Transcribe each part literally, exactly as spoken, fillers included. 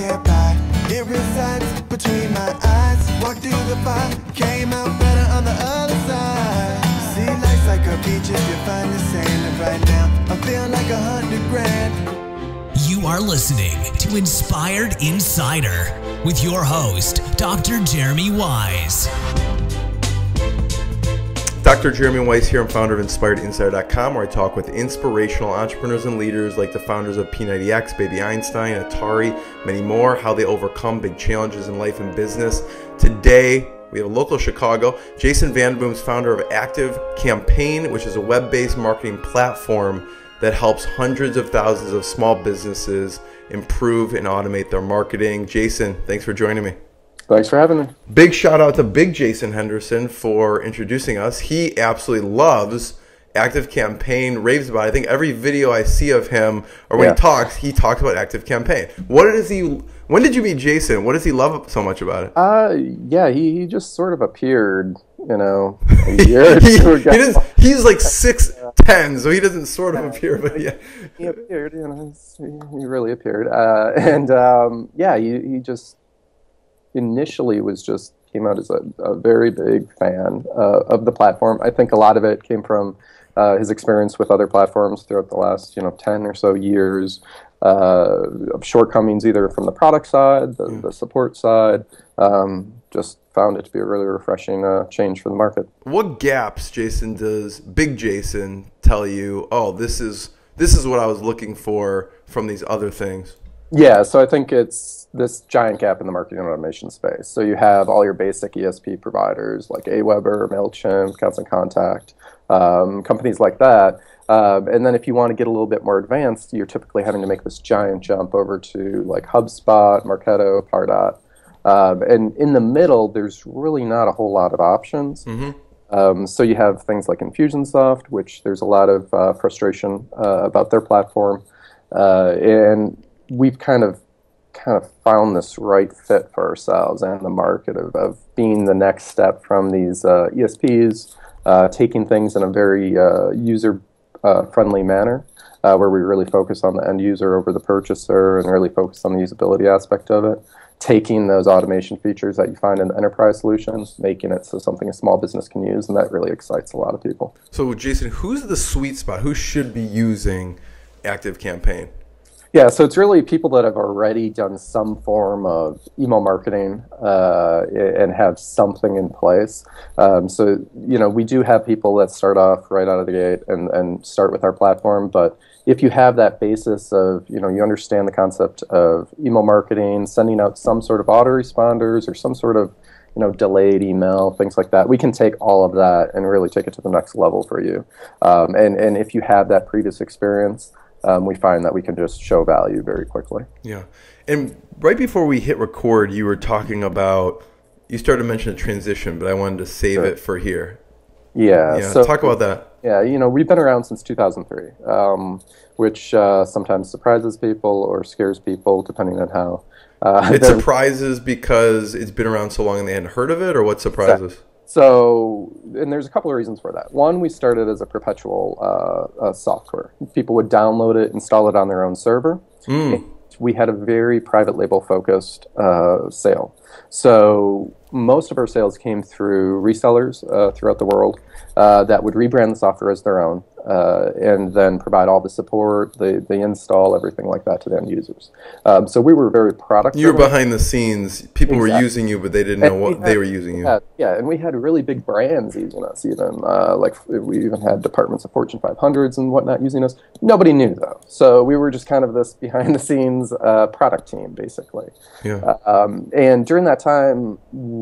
get by. It resides between my eyes. Walked through the fire, came out better on the other side. See, life's like a beach if you find the sand right now. I'm feeling like a hundred grand. You are listening to Inspired Insider with your host, Doctor Jeremy Weisz. Doctor Jeremy Weisz here. I'm founder of Inspired Insider dot com, where I talk with inspirational entrepreneurs and leaders like the founders of P ninety X, Baby Einstein, Atari, many more, how they overcome big challenges in life and business. Today, we have a local Chicago, Jason VandeBoom, founder of Active Campaign, which is a web-based marketing platform that helps hundreds of thousands of small businesses improve and automate their marketing. Jason, thanks for joining me. Thanks for having me. Big shout out to Big Jason Henderson for introducing us. He absolutely loves Active Campaign, raves about it. I think every video I see of him, or when yeah. he talks, he talks about Active Campaign. What is he? When did you meet Jason? What does he love so much about it? Uh, yeah, he, he just sort of appeared, you know, a year he, or two ago. He does, he's like six ten, so he doesn't sort of appear, but yeah. He appeared, you know, he really appeared. Uh, and um, yeah, he, he just initially was just, came out as a, a very big fan uh, of the platform. I think a lot of it came from uh, his experience with other platforms throughout the last, you know, ten or so years. Uh, of shortcomings either from the product side, the, yeah. the support side. Um, just found it to be a really refreshing uh, change for the market. What gaps, Jason, does Big Jason tell you, oh, this is this is what I was looking for from these other things? Yeah, so I think it's this giant gap in the marketing automation space. So you have all your basic E S P providers like Aweber, MailChimp, Constant Contact, um, companies like that. Um, and then if you want to get a little bit more advanced, you're typically having to make this giant jump over to like HubSpot, Marketo, Pardot. Um, and in the middle, there's really not a whole lot of options. Mm-hmm. um, so you have things like Infusionsoft, which there's a lot of uh, frustration uh, about their platform. Uh, and we've kind of kind of found this right fit for ourselves and the market of, of being the next step from these uh, E S Ps, uh, taking things in a very uh, user Uh, friendly manner, uh, where we really focus on the end user over the purchaser and really focus on the usability aspect of it, taking those automation features that you find in the enterprise solutions, making it so something a small business can use, and that really excites a lot of people. So Jason, who's the sweet spot? Who should be using Active Campaign? Yeah, so it's really people that have already done some form of email marketing uh, and have something in place. Um, so, you know, we do have people that start off right out of the gate and, and start with our platform. But if you have that basis of, you know, you understand the concept of email marketing, sending out some sort of autoresponders or some sort of, you know, delayed email, things like that. We can take all of that and really take it to the next level for you. Um, and, and if you have that previous experience, Um, we find that we can just show value very quickly. Yeah. And right before we hit record, you were talking about, you started mentioning transition, but I wanted to save sure. it for here. Yeah. yeah so, talk about that. Yeah. You know, we've been around since two thousand three, um, which uh, sometimes surprises people or scares people, depending on how. Uh, it surprises because it's been around so long and they hadn't heard of it, or what surprises? Exactly. So, and there's a couple of reasons for that. One, we started as a perpetual uh, uh, software. People would download it, install it on their own server. Mm. We had a very private label focused uh, sale. So most of our sales came through resellers uh, throughout the world uh, that would rebrand the software as their own uh, and then provide all the support, the, the install, everything like that to the end users. Um, so we were very product. You were behind the scenes. People exactly. were using you, but they didn't know and what we had, they were using you. Had, yeah, and we had really big brands using us even. Uh, like we even had departments of Fortune five hundreds and whatnot using us. Nobody knew, though. So we were just kind of this behind the scenes uh, product team, basically. Yeah. Uh, um, and during that time,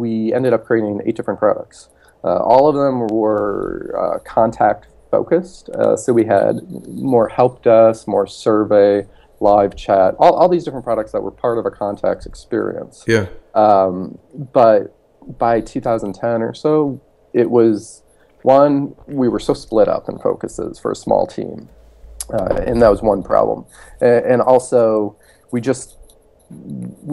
we ended up creating eight different products. Uh, all of them were uh, contact-focused, uh, so we had more help desk, more survey, live chat, all, all these different products that were part of a contacts experience. Yeah. Um, but by two thousand ten or so, it was, one, we were so split up in focuses for a small team, uh, and that was one problem. And, and also, we just...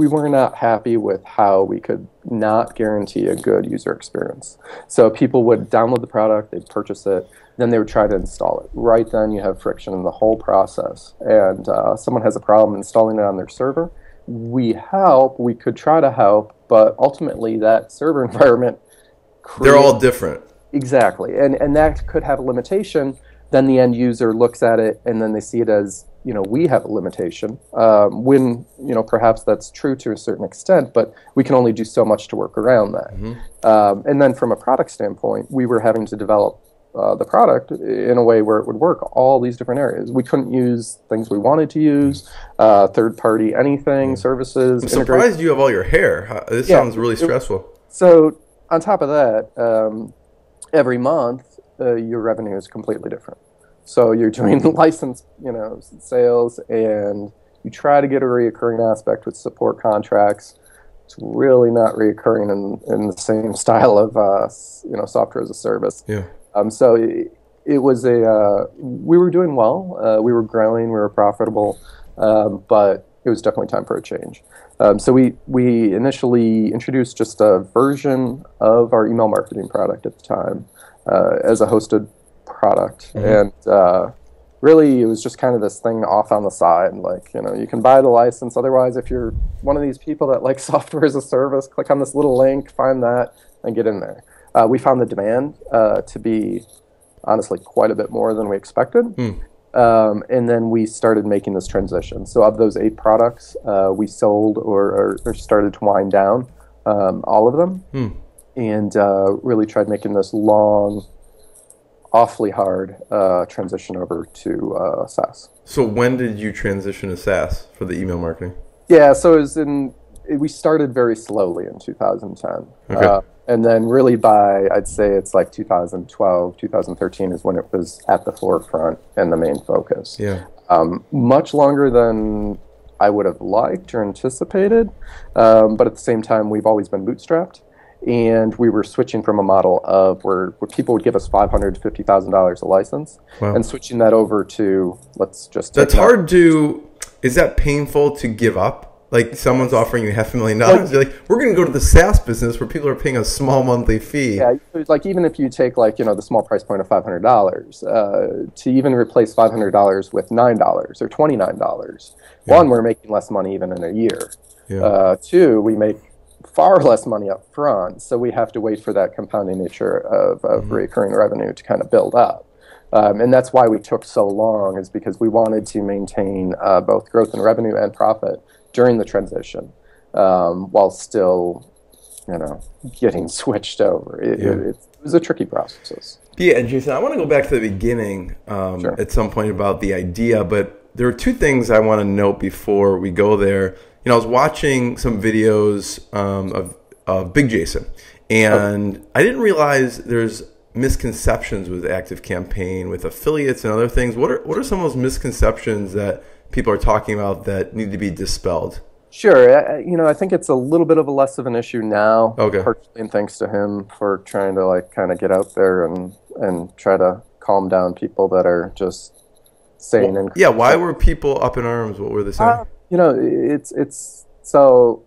we were not happy with how we could not guarantee a good user experience. So people would download the product, they'd purchase it, then they would try to install it. Right then you have friction in the whole process. And uh, someone has a problem installing it on their server, we help, we could try to help, but ultimately that server environment creates, they're all different. Exactly. And and that could have a limitation. Then the end user looks at it and then they see it as, you know, we have a limitation, um, when, you know, perhaps that's true to a certain extent, but we can only do so much to work around that. Mm-hmm. Um, and then from a product standpoint, we were having to develop uh, the product in a way where it would work all these different areas. We couldn't use things we wanted to use, uh, third-party anything, mm-hmm. services. I'm surprised integration. You have all your hair. How, this yeah, sounds really stressful. It, so on top of that, um, every month, uh, your revenue is completely different. So you're doing license, you know, sales, and you try to get a recurring aspect with support contracts. It's really not recurring in, in the same style of, uh, you know, software as a service. Yeah. Um. So it, it was a. Uh, we were doing well. Uh, we were growing. We were profitable. Um, but it was definitely time for a change. Um, so we we initially introduced just a version of our email marketing product at the time uh, as a hosted product. Mm-hmm. And uh, really it was just kind of this thing off on the side, like, you know, you can buy the license. Otherwise, if you're one of these people that likes software as a service, click on this little link, find that, and get in there. Uh, we found the demand uh, to be honestly quite a bit more than we expected. Mm. Um, and then we started making this transition. So of those eight products, uh, we sold or, or, or started to wind down um, all of them, mm. and uh, really tried making this long, awfully hard uh, transition over to uh, SaaS. So when did you transition to SaaS for the email marketing? Yeah, so it was in, it, we started very slowly in two thousand ten. Okay. Uh, and then really by, I'd say it's like two thousand twelve, two thousand thirteen is when it was at the forefront and the main focus. Yeah. Um, much longer than I would have liked or anticipated, um, but at the same time, we've always been bootstrapped. And we were switching from a model of where, where people would give us five hundred fifty thousand dollars a license, wow. and switching that over to, let's just... That's hard to... Is that painful to give up? Like, someone's offering you half a million dollars, you're like, we're going to go to the SaaS business where people are paying a small monthly fee. Yeah, like, even if you take, like, you know, the small price point of five hundred dollars, uh, to even replace five hundred dollars with nine dollars or twenty-nine dollars. Yeah. One, we're making less money even in a year. Yeah. Uh, two, we make far less money up front, so we have to wait for that compounding nature of, of mm-hmm. recurring revenue to kind of build up. Um, and that's why we took so long, is because we wanted to maintain uh, both growth in revenue and profit during the transition, um, while still, you know, getting switched over. It, yeah. it, it was a tricky process. Yeah, and Jason, I want to go back to the beginning um, sure. at some point about the idea, but there are two things I want to note before we go there. You know, I was watching some videos um, of, of Big Jason, and I didn't realize there's misconceptions with Active Campaign, with affiliates and other things. What are what are some of those misconceptions that people are talking about that need to be dispelled? Sure, I, you know, I think it's a little bit of a less of an issue now. Okay, partially, and thanks to him for trying to like kind of get out there and and try to calm down people that are just saying. Well, yeah, why were people up in arms? What were they saying? Uh, You know, it's it's so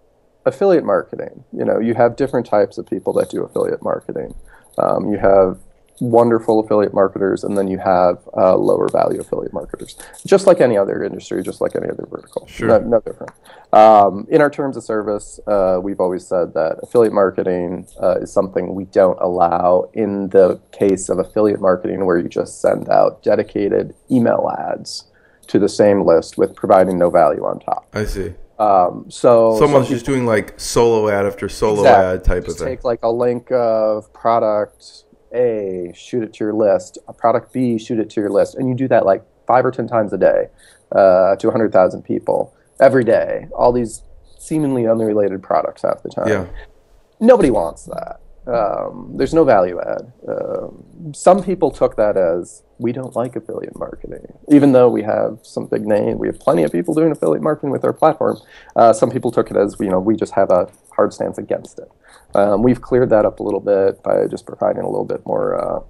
affiliate marketing. You know, you have different types of people that do affiliate marketing. Um, you have wonderful affiliate marketers, and then you have uh, lower value affiliate marketers. Just like any other industry, just like any other vertical, sure. no, no different. Um, in our terms of service, uh, we've always said that affiliate marketing uh, is something we don't allow. In the case of affiliate marketing, where you just send out dedicated email ads to the same list with providing no value on top. I see. Um, so someone's so just doing like solo ad after solo exactly. ad type just of thing. Take like a link of product A, shoot it to your list, a product B, shoot it to your list, and you do that like five or ten times a day uh, to one hundred thousand people every day. All these seemingly unrelated products half the time. Yeah. Nobody wants that. Um, there's no value add. Um, some people took that as, we don't like affiliate marketing. Even though we have some big name, we have plenty of people doing affiliate marketing with our platform, uh, some people took it as, you know, we just have a hard stance against it. Um, we've cleared that up a little bit by just providing a little bit more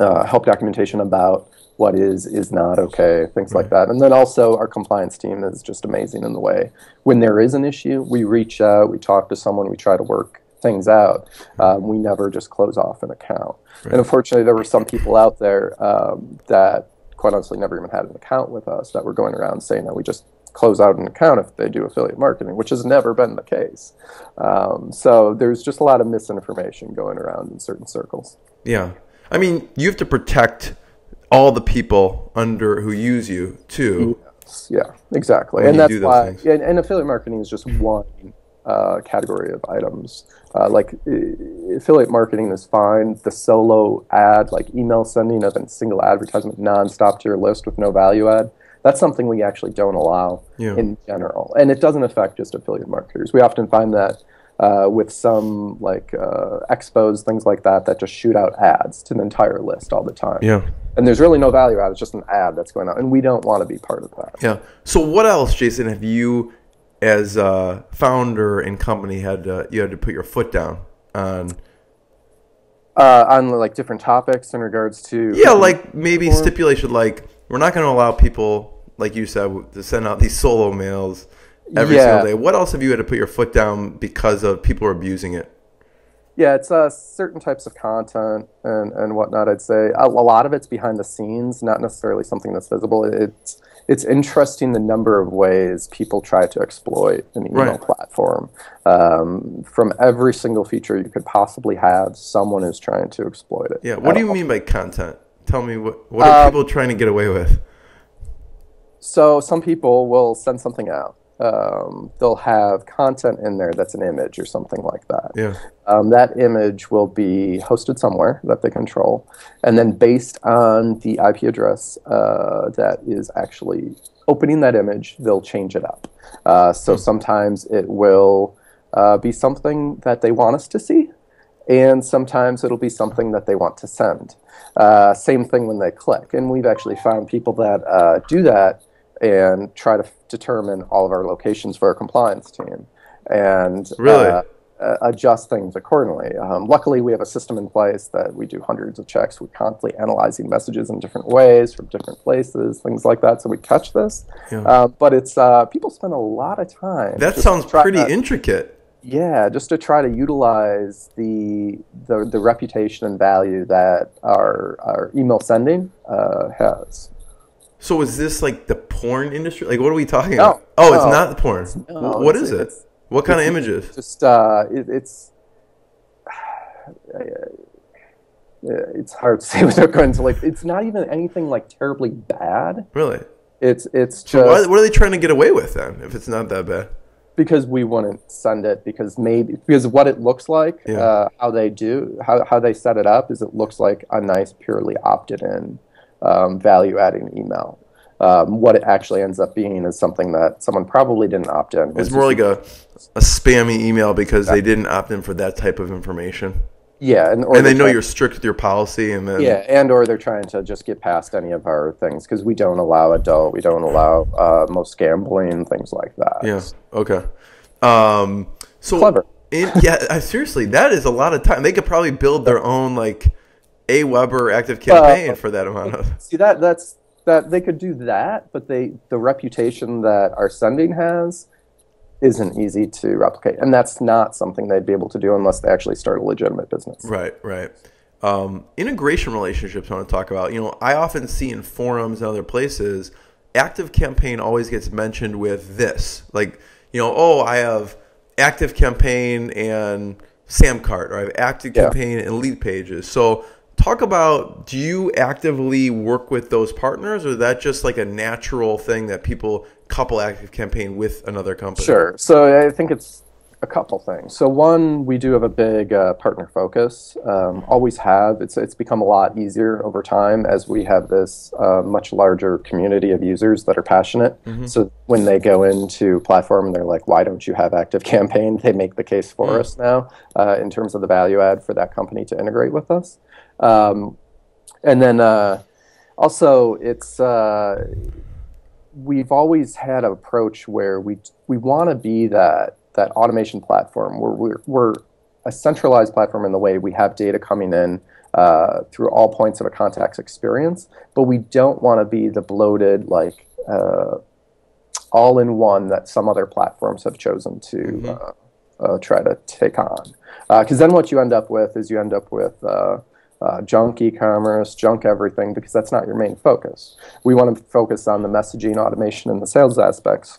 uh, uh, help documentation about what is, is not okay, things right. like that. And then also our compliance team is just amazing in the way. When there is an issue, we reach out, we talk to someone, we try to work things out. Um, we never just close off an account. Right. And unfortunately, there were some people out there um, that, quite honestly, never even had an account with us that were going around saying that we just close out an account if they do affiliate marketing, which has never been the case. Um, so there's just a lot of misinformation going around in certain circles. Yeah. I mean, you have to protect all the people under who use you too. Yes, yeah, exactly. And that's why, and, and affiliate marketing is just one uh, category of items. Uh, like uh, affiliate marketing is fine. The solo ad, like email sending of a single advertisement nonstop to your list with no value add, that's something we actually don't allow yeah. in general. And it doesn't affect just affiliate marketers. We often find that uh, with some like uh, expos, things like that, that just shoot out ads to an entire list all the time. Yeah. And there's really no value add. It's just an ad that's going on. And we don't want to be part of that. Yeah. So what else, Jason, have you as a founder and company had to, you had to put your foot down on? Uh, on like different topics in regards to? Yeah, like maybe form? stipulation like we're not going to allow people, like you said, to send out these solo mails every yeah. single day. What else have you had to put your foot down because of people are abusing it? Yeah, it's uh, certain types of content and, and whatnot, I'd say. A, a lot of it's behind the scenes, not necessarily something that's visible. It's, it's interesting the number of ways people try to exploit an email right. platform. Um, from every single feature you could possibly have, someone is trying to exploit it. Yeah, what do you all. mean by content? Tell me, what, what are um, people trying to get away with? So some people will send something out. Um, they'll have content in there that's an image or something like that. Yeah. Um, that image will be hosted somewhere that they control, and then based on the I P address uh, that is actually opening that image, they'll change it up. Uh, so mm. sometimes it will uh, be something that they want us to see, and sometimes it'll be something that they want to send. Uh, same thing when they click, and we've actually found people that uh, do that and try to determine all of our locations for our compliance team and really? uh, adjust things accordingly. Um, luckily, we have a system in place that we do hundreds of checks. We're constantly analyzing messages in different ways from different places, things like that, so we catch this. Yeah. Uh, but it's uh, people spend a lot of time. That sounds pretty that. intricate. Yeah, just to try to utilize the the, the reputation and value that our, our email sending uh, has. So is this like the porn industry? Like, what are we talking no, about? Oh, no, it's not the porn. No, what is it? What kind of images? Just uh, it, it's it's hard to say without going to like. It's not even anything like terribly bad. Really? It's it's just. So why, what are they trying to get away with then? If it's not that bad? Because we wouldn't send it because maybe because what it looks like, yeah. uh, how they do, how how they set it up is it looks like a nice purely opted in. Um, value-adding email. Um, what it actually ends up being is something that someone probably didn't opt in. It's more like a, a spammy email because yeah. they didn't opt in for that type of information. Yeah. And, or and they know you're strict with your policy. and then Yeah, and or they're trying to just get past any of our things because we don't allow adult, we don't allow uh, most gambling, things like that. Yeah, okay. Um, so Clever. It, yeah, seriously, that is a lot of time. They could probably build their own, like, Aweber Active Campaign uh, for that amount of see that that's that they could do that, but they the reputation that our sending has isn't easy to replicate, and that's not something they'd be able to do unless they actually start a legitimate business. Right, right. Um, integration relationships I want to talk about. You know, I often see in forums and other places, Active Campaign always gets mentioned with this, like you know, oh, I have Active Campaign and SamCart, or I have Active yeah. Campaign and LeadPages. So talk about, do you actively work with those partners, or is that just like a natural thing that people couple Active Campaign with another company? Sure. So I think it's a couple things. So one, we do have a big uh, partner focus, um, always have. It's, it's become a lot easier over time as we have this uh, much larger community of users that are passionate. Mm-hmm. So when they go into platform and they're like, why don't you have Active Campaign? They make the case for mm-hmm. us now uh, in terms of the value add for that company to integrate with us. Um, and then uh, also, it's uh, we've always had an approach where we we want to be that that automation platform where we're, we're a centralized platform in the way we have data coming in uh, through all points of a contact's experience, but we don't want to be the bloated like uh, all-in-one that some other platforms have chosen to. Mm-hmm. uh, Uh, try to take on, because uh, then what you end up with is you end up with uh, uh, junk e-commerce, junk everything, because that's not your main focus. We want to focus on the messaging, automation, and the sales aspects.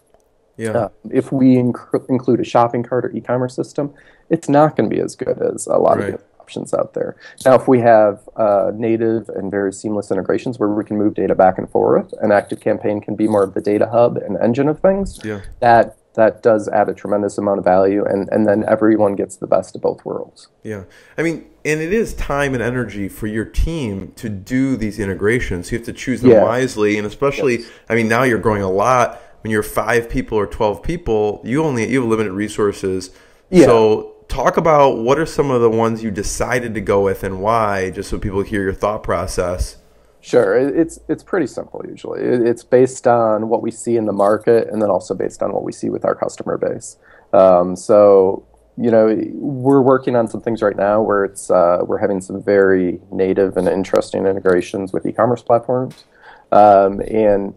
Yeah. Uh, if we inc- include a shopping cart or e-commerce system, it's not going to be as good as a lot right. of the options out there. Now, if we have uh, native and very seamless integrations where we can move data back and forth, and Active Campaign can be more of the data hub and engine of things, yeah. that that does add a tremendous amount of value, and, and then everyone gets the best of both worlds. Yeah. I mean, and it is time and energy for your team to do these integrations. You have to choose them yeah. wisely, and especially, yes. I mean, now you're growing a lot. When you're five people or twelve people, you only you have limited resources. Yeah. So talk about what are some of the ones you decided to go with and why, just so people hear your thought process. Sure. It's it's pretty simple usually. It's based on what we see in the market and then also based on what we see with our customer base. Um, so, you know, we're working on some things right now where it's uh, we're having some very native and interesting integrations with e-commerce platforms. Um, and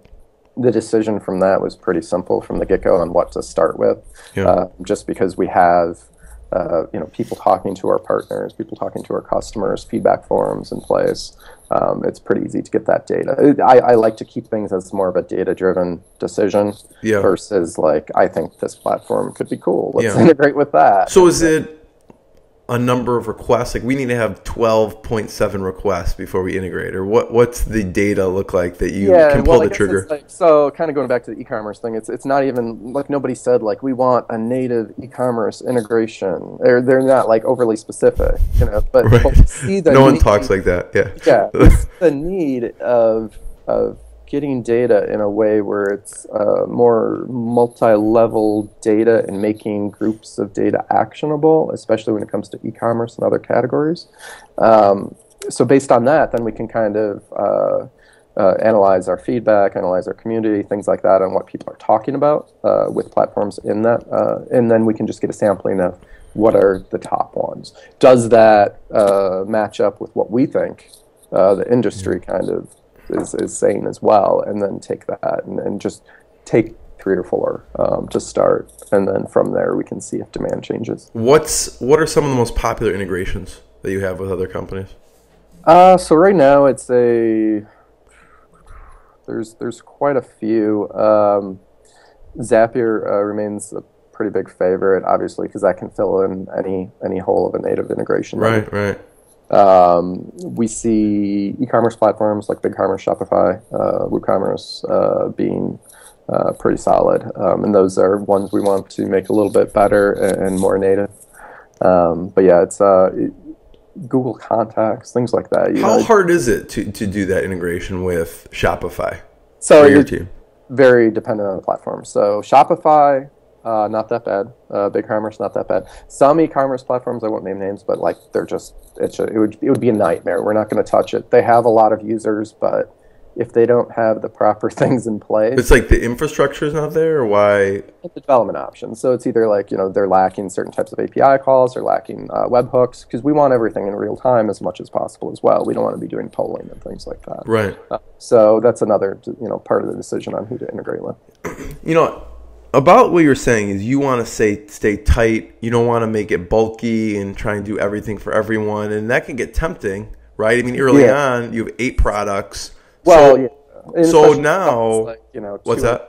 the decision from that was pretty simple from the get-go on what to start with, yeah. uh, just because we have Uh, you know, people talking to our partners, people talking to our customers, feedback forms in place. Um, it's pretty easy to get that data. I, I like to keep things as more of a data-driven decision yeah. versus like, I think this platform could be cool. Let's yeah. integrate with that. So is it a number of requests? Like we need to have twelve point seven requests before we integrate, or what? What's the data look like that you yeah, can pull well, the trigger? Like, so kind of going back to the e-commerce thing, it's it's not even like nobody said like we want a native e-commerce integration. They're they're not like overly specific, you know. But, right. but see the no one need, talks like that. Yeah. Yeah. It's the need of of getting data in a way where it's uh, more multi-level data and making groups of data actionable, especially when it comes to e-commerce and other categories. Um, so based on that, then we can kind of uh, uh, analyze our feedback, analyze our community, things like that, and what people are talking about uh, with platforms in that. Uh, and then we can just get a sampling of what are the top ones. Does that uh, match up with what we think uh, the industry kind of Is, is saying as well, and then take that and, and just take three or four um, to start, and then from there we can see if demand changes. What's what are some of the most popular integrations that you have with other companies? Uh, so right now it's a there's there's quite a few. Um, Zapier uh, remains a pretty big favorite, obviously, because that can fill in any any hole of a native integration. Right, right. Um, we see e-commerce platforms like BigCommerce, Shopify, uh, WooCommerce uh, being uh, pretty solid, um, and those are ones we want to make a little bit better and more native. Um, but yeah, it's uh, it, Google Contacts, things like that. You How know, hard is it to, to do that integration with Shopify? So your team? Very dependent on the platform. So Shopify. Uh, not that bad. Uh, BigCommerce, not that bad. Some e-commerce platforms, I won't name names, but like they're just, it's a, it would it would be a nightmare. We're not going to touch it. They have a lot of users, but if they don't have the proper things in place, it's like the infrastructure's not there. Or why? The development options. So it's either like you know they're lacking certain types of A P I calls, or lacking uh, webhooks, because we want everything in real time as much as possible as well. We don't want to be doing polling and things like that. Right. Uh, so that's another you know part of the decision on who to integrate with. You know. About what you're saying is you want to say stay tight. You don't want to make it bulky and try and do everything for everyone, and that can get tempting, right? I mean, early yeah. on, you have eight products. Well, so, yeah. so now, like, you know, what's that?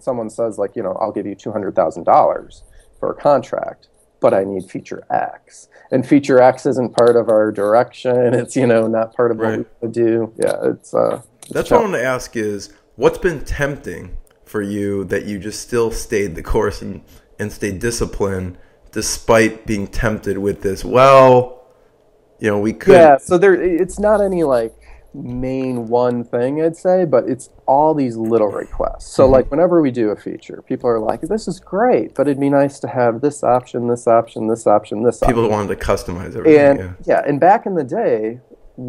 Someone says like, you know, I'll give you two hundred thousand dollars for a contract, but I need feature X, and feature X isn't part of our direction. It's you know not part of what right. we do. Yeah, it's. Uh, it's That's tough. What I want to ask is what's been tempting for you that you just still stayed the course and, and stayed disciplined despite being tempted with this? Well, you know, we could. Yeah, so there, it's not any like main one thing I'd say, but it's all these little requests. So mm-hmm. like whenever we do a feature, people are like, this is great, but it'd be nice to have this option, this option, this option, this people option. People wanted to customize everything. And, yeah. yeah, and back in the day,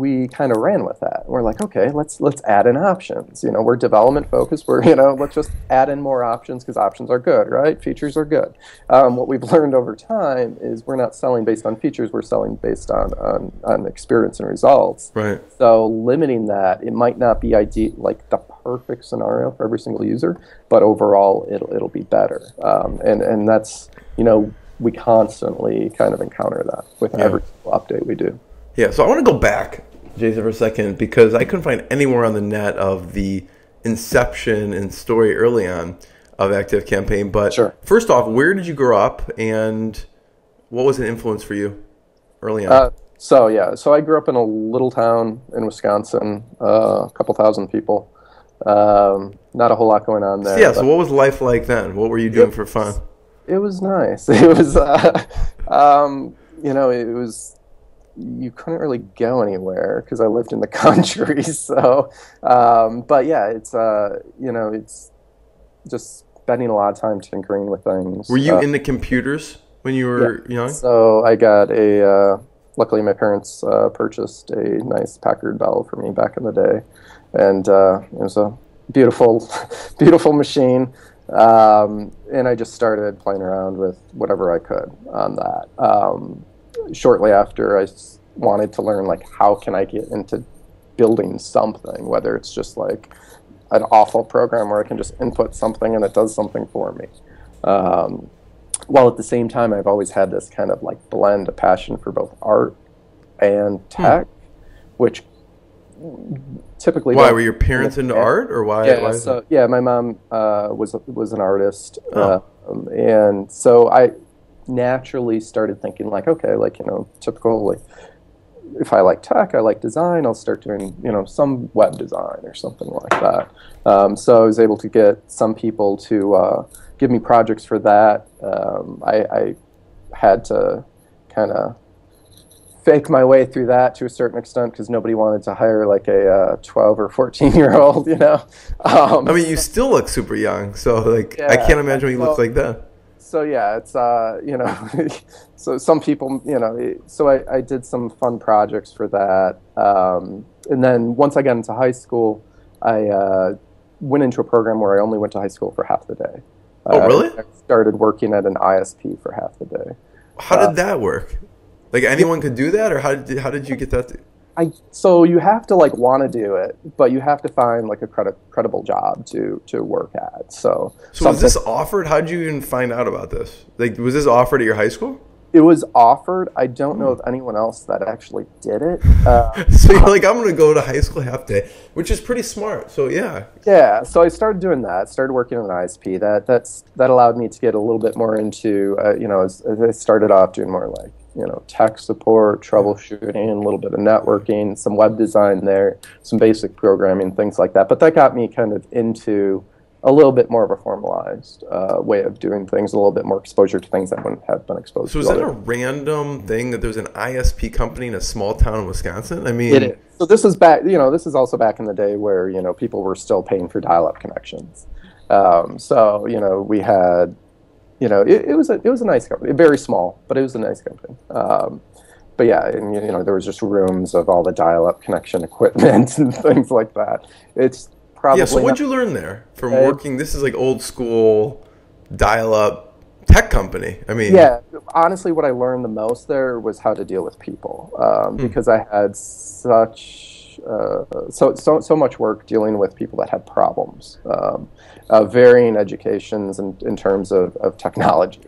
we kind of ran with that. We're like, okay, let's let's add in options. You know, we're development focused. We're you know, let's just add in more options because options are good, right? Features are good. Um, what we've learned over time is we're not selling based on features. We're selling based on on, on experience and results. Right. So limiting that, it might not be ideal, like the perfect scenario for every single user, but overall it'll it'll be better. Um, and and that's you know we constantly kind of encounter that with yeah. every update we do. Yeah, so I want to go back, Jason, for a second, because I couldn't find anywhere on the net of the inception and story early on of Active Campaign. But sure. First off, where did you grow up, and what was an influence for you early on? Uh, so yeah, so I grew up in a little town in Wisconsin, uh, a couple thousand people. Um, not a whole lot going on there. So yeah, so what was life like then? What were you doing it, for fun? It was nice. It was, uh, um, you know, it was. You couldn't really go anywhere because I lived in the country. So, um, but yeah, it's uh, you know, it's just spending a lot of time tinkering with things. Were you uh, into computers when you were yeah. young? So I got a. Uh, luckily, my parents uh, purchased a nice Packard Bell for me back in the day, and uh, it was a beautiful, beautiful machine. Um, and I just started playing around with whatever I could on that. Um, Shortly after, I wanted to learn, like, how can I get into building something, whether it's just, like, an awful program where I can just input something and it does something for me. Um, while at the same time, I've always had this kind of, like, blend of passion for both art and tech, hmm. which typically... Why? Were your parents into art, or why? Yeah, why so, yeah my mom uh, was, was an artist, oh. um, and so I... naturally started thinking, like, okay, like, you know, typical, like, if I like tech, I like design, I'll start doing, you know, some web design or something like that. Um, so I was able to get some people to uh, give me projects for that. Um, I, I had to kind of fake my way through that to a certain extent because nobody wanted to hire, like, a uh, twelve or fourteen year old, you know. Um, I mean, you still look super young, so, like, yeah, I can't imagine what you well, look like that. So yeah, it's, uh, you know, so some people, you know, so I, I did some fun projects for that. Um, and then once I got into high school, I uh, went into a program where I only went to high school for half the day. Oh, uh, really? I started working at an I S P for half the day. How uh, did that work? Like, anyone could do that, or how did, how did you get that? To I, so you have to, like, want to do it, but you have to find, like, a credi credible job to, to work at. So, so was this offered? How did you even find out about this? Like, was this offered at your high school? It was offered. I don't know of anyone else that actually did it. Uh, so you're like, I'm going to go to high school half day, which is pretty smart. So yeah. Yeah. So I started doing that. Started working on an I S P. That that's that allowed me to get a little bit more into, uh, you know, as, as I started off doing more, like, you know, tech support, troubleshooting, a little bit of networking, some web design there, some basic programming, things like that. But that got me kind of into a little bit more of a formalized uh, way of doing things, a little bit more exposure to things that wouldn't have been exposed to. So is that a random thing that there's an I S P company in a small town in Wisconsin? I mean, it is. So this is back, you know, this is also back in the day where, you know, people were still paying for dial-up connections. Um, so, you know, we had... You know, it, it was a it was a nice company, very small, but it was a nice company. Um, but yeah, and, you know, there was just rooms of all the dial-up connection equipment and things like that. It's probably yeah. So what'd you learn there from working? This is like old school dial-up tech company. I mean, yeah. Honestly, what I learned the most there was how to deal with people um, hmm. because I had such. Uh, so, so so much work dealing with people that had problems, um, uh, varying educations in, in terms of, of technology.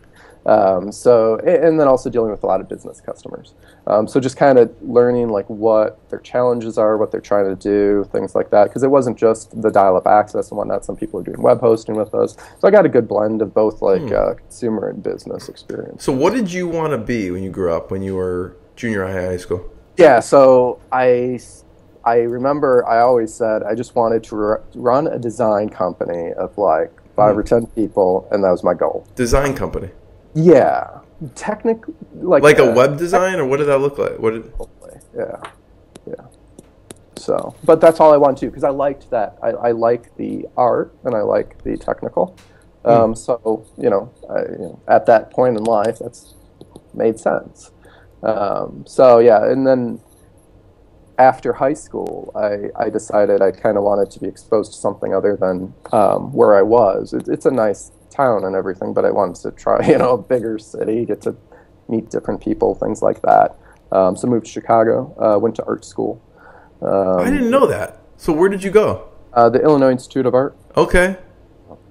Um, so, and then also dealing with a lot of business customers. Um, so just kind of learning, like, what their challenges are, what they're trying to do, things like that. Because it wasn't just the dial-up access and whatnot. Some people are doing web hosting with us. So I got a good blend of both, like, hmm. uh, consumer and business experience. So what did you want to be when you grew up, when you were junior high, high school? Yeah, so I... I remember I always said I just wanted to r run a design company of, like, five mm. or ten people, and that was my goal. Design company. Yeah, technically, like like a, a web design, or what did that look like? What did yeah, yeah. So, but that's all I wanted to, because I liked that. I, I like the art and I like the technical. Mm. Um, so you know, I, you know, at that point in life, that's made sense. Um, so yeah, and then. After high school, I, I decided I kind of wanted to be exposed to something other than um, where I was. It, it's a nice town and everything, but I wanted to try, you know, a bigger city, get to meet different people, things like that. Um, so moved to Chicago, uh, went to art school. Um, I didn't know that. So where did you go? Uh, the Illinois Institute of Art. Okay.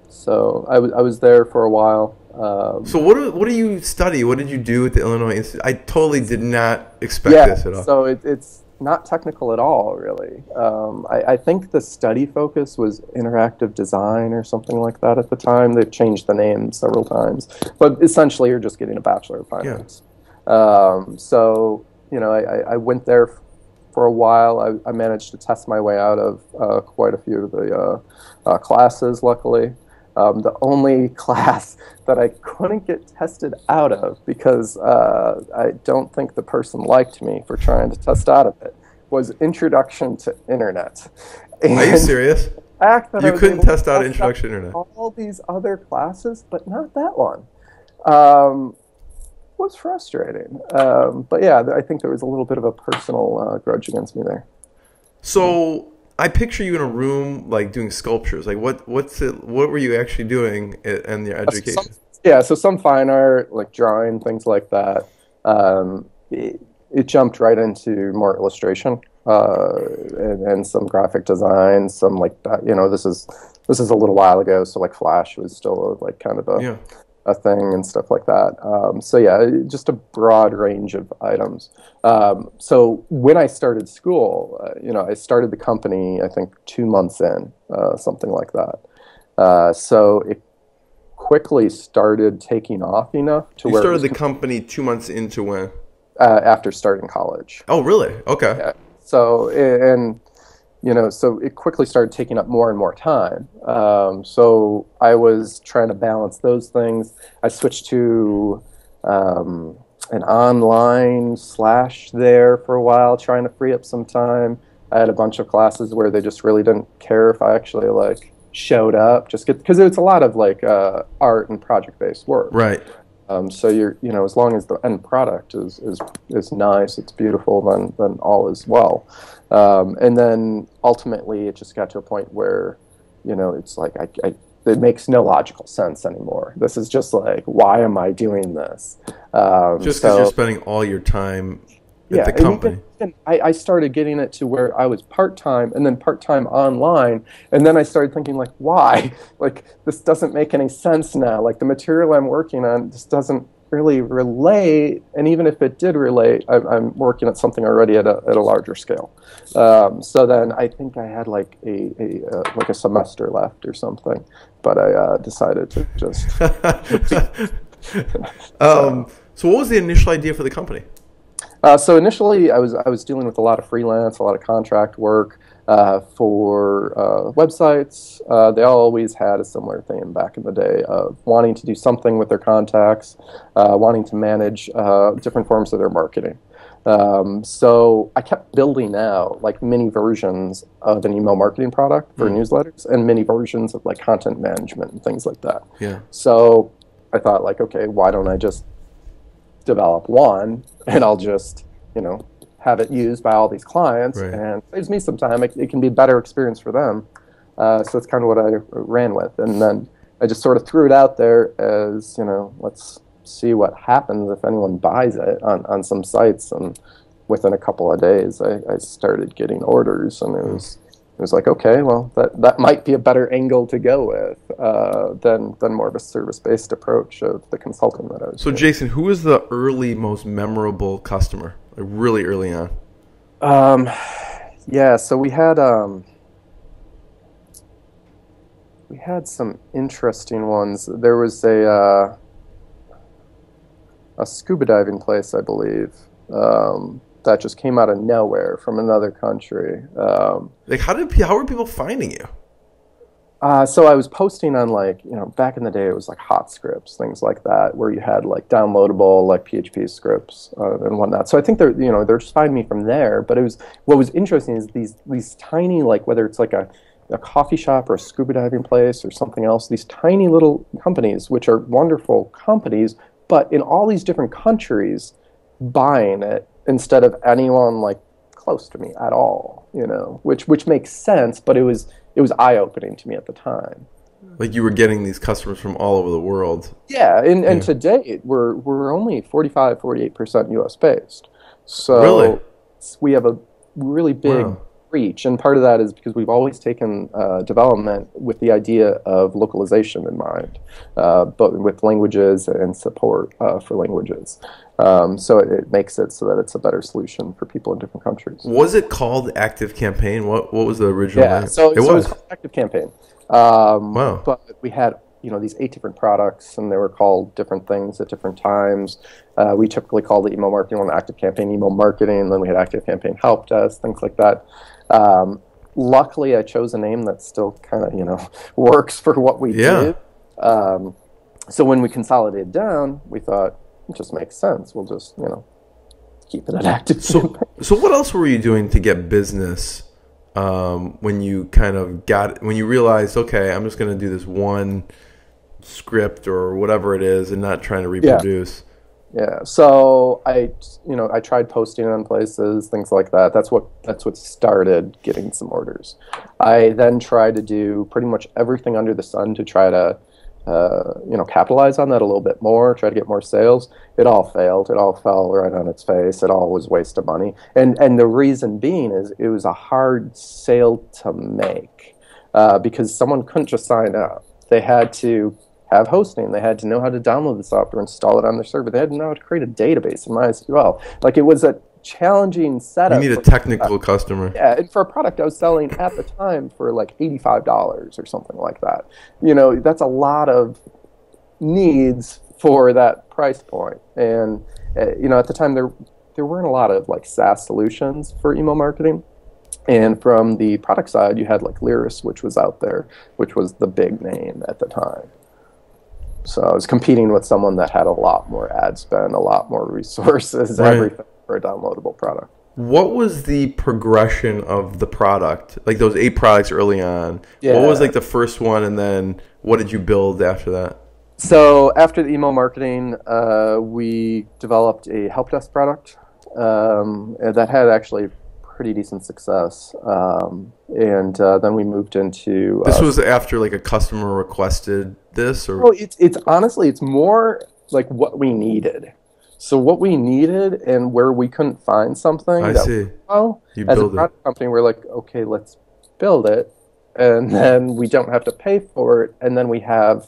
So I, w I was there for a while. Um, so what do, what do you study? What did you do at the Illinois Institute? I totally did not expect yeah, this at all. So it, it's not technical at all, really. Um, I, I think the study focus was interactive design or something like that at the time. They've changed the name several times. But essentially, you're just getting a Bachelor of Finance. Yeah. Um, so, you know, I, I went there for a while. I, I managed to test my way out of uh, quite a few of the uh, uh, classes, luckily. Um, the only class that I couldn't get tested out of because uh, I don't think the person liked me for trying to test out of it was Introduction to Internet. And are you serious? The fact that you I couldn't test out test Introduction to Internet. All these other classes, but not that one. Um, was frustrating. Um, but yeah, I think there was a little bit of a personal uh, grudge against me there. So I picture you in a room like doing sculptures. Like what? What's it? What were you actually doing in your education? Some, yeah, so some fine art, like drawing, things like that. Um, it, it jumped right into more illustration uh, and, and some graphic design. Some like that. You know, this is this is a little while ago, so like Flash was still like kind of a yeah. a thing and stuff like that. Um, so yeah, just a broad range of items. Um, so when I started school, uh, you know, I started the company, I think two months in, uh, something like that. Uh, so it quickly started taking off enough to you where- You started the company two months into when? Uh, after starting college. Oh, really? Okay. Yeah. So, and you know, so it quickly started taking up more and more time. Um, so I was trying to balance those things. I switched to um, an online slash there for a while, trying to free up some time. I had a bunch of classes where they just really didn't care if I actually like showed up, just get because it's a lot of like uh, art and project-based work. Right. Um, so you're, you know, as long as the end product is is, is nice, it's beautiful, then then all is well. Um, and then ultimately, it just got to a point where, you know, it's like I, I, it makes no logical sense anymore. This is just like, why am I doing this? Um, just because so, you're spending all your time at yeah, the company. And even, and I, I started getting it to where I was part time, and then part time online, and then I started thinking like, why? Like this doesn't make any sense now. Like the material I'm working on just doesn't really relate. And even if it did relate, I, I'm working at something already at a at a larger scale. Um, so then I think I had like a, a uh, like a semester left or something, but I uh, decided to just. um, so what was the initial idea for the company? Uh, so initially, I was I was dealing with a lot of freelance, a lot of contract work uh, for uh, websites. Uh, they always had a similar theme back in the day of wanting to do something with their contacts, uh, wanting to manage uh, different forms of their marketing. Um, so I kept building out like mini versions of an email marketing product for mm. newsletters and mini versions of like content management and things like that. Yeah. So I thought like, okay, why don't I just develop one, and I'll just, you know, have it used by all these clients, right. and it saves me some time. It, it can be a better experience for them. Uh, so that's kind of what I ran with, and then I just sort of threw it out there as, you know, let's see what happens if anyone buys it on, on some sites. And within a couple of days, I, I started getting orders, and it was it was like, okay, well, that that might be a better angle to go with uh, than than more of a service-based approach of the consulting that I was. So, doing. Jason, who was the early, most memorable customer, like really early on? Um, yeah. So we had um, we had some interesting ones. There was a uh, a scuba diving place, I believe. Um, that just came out of nowhere from another country. Um, like how did how were people finding you? Uh, so I was posting on like, you know, back in the day it was like hot scripts, things like that, where you had like downloadable like P H P scripts uh, and whatnot. So I think they're, you know, they're just finding me from there. But it was, what was interesting is these these tiny, like whether it's like a a coffee shop or a scuba diving place or something else, these tiny little companies, which are wonderful companies, but in all these different countries buying it instead of anyone like close to me at all, you know, which which makes sense, but it was it was eye-opening to me at the time. Like you were getting these customers from all over the world. Yeah, and, and yeah. today we're we're only forty-five, forty-eight percent U S based. So really? We have a really big wow. reach, and part of that is because we've always taken uh, development with the idea of localization in mind, uh, but with languages and support uh, for languages. Um, so it, it makes it so that it's a better solution for people in different countries. Was it called Active Campaign? What what was the original yeah, name? So, it, so was. it was called Active Campaign. Um, wow. But we had, you know, these eight different products, and they were called different things at different times. Uh, we typically called the email marketing one Active Campaign email marketing, and then we had Active Campaign help desk, things like that. Um, luckily, I chose a name that still kind of, you know, works for what we yeah. did. Um, so when we consolidated down, we thought, it just makes sense. We'll just, you know, keep it an Active Campaign. So, so what else were you doing to get business um, when you kind of got, when you realized, okay, I'm just going to do this one script or whatever it is and not trying to reproduce? Yeah. yeah. So I, you know, I tried posting on places, things like that. That's what, that's what started getting some orders. I then tried to do pretty much everything under the sun to try to, Uh, you know, capitalize on that a little bit more, try to get more sales. It all failed. It all fell right on its face. It all was a waste of money. And and the reason being is it was a hard sale to make uh, because someone couldn't just sign up. They had to have hosting. They had to know how to download the software, install it on their server. They had to know how to create a database in MySQL. Like, it was a challenging setup. You need a technical customer. Yeah, and for a product I was selling at the time for like eighty-five dollars or something like that. You know, that's a lot of needs for that price point. And uh, you know, at the time there there weren't a lot of like SaaS solutions for email marketing. And from the product side, you had like Lyris, which was out there, which was the big name at the time. So I was competing with someone that had a lot more ad spend, a lot more resources, right. everything. For a downloadable product. What was the progression of the product? Like those eight products early on. Yeah. What was like the first one, and then what did you build after that? So after the email marketing, uh, we developed a help desk product um, that had actually pretty decent success. Um, and uh, then we moved into... Uh, this was after like a customer requested this? Or? Well, it's, it's honestly, it's more like what we needed. So what we needed and where we couldn't find something, I that see. Well, you as a product it. company, we're like, okay, let's build it, and then we don't have to pay for it, and then we have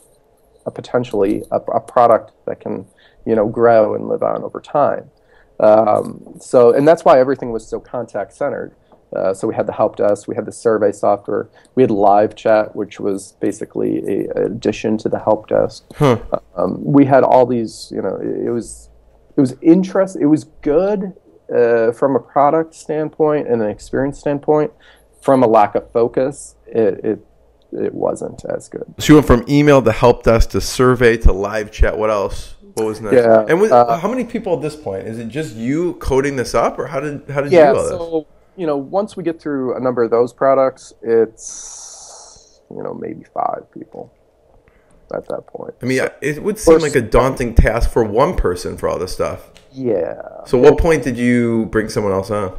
a potentially a, a product that can, you know, grow and live on over time. Um, so, and that's why everything was so contact centered. Uh, so we had the help desk, we had the survey software, we had live chat, which was basically a, an addition to the help desk. Huh. Um, we had all these, you know, it, it was. It was interest. It was good uh, from a product standpoint and an experience standpoint. From a lack of focus, it it, it wasn't as good. So you went from email to help desk to survey to live chat. What else? What was next? Yeah, and was, uh, how many people at this point? Is it just you coding this up, or how did how did yeah, you do all this? Yeah. So you know, once we get through a number of those products, it's you know maybe five people. At that point, I mean, it would seem like a daunting task for one person for all this stuff. Yeah. So, what point did you bring someone else on?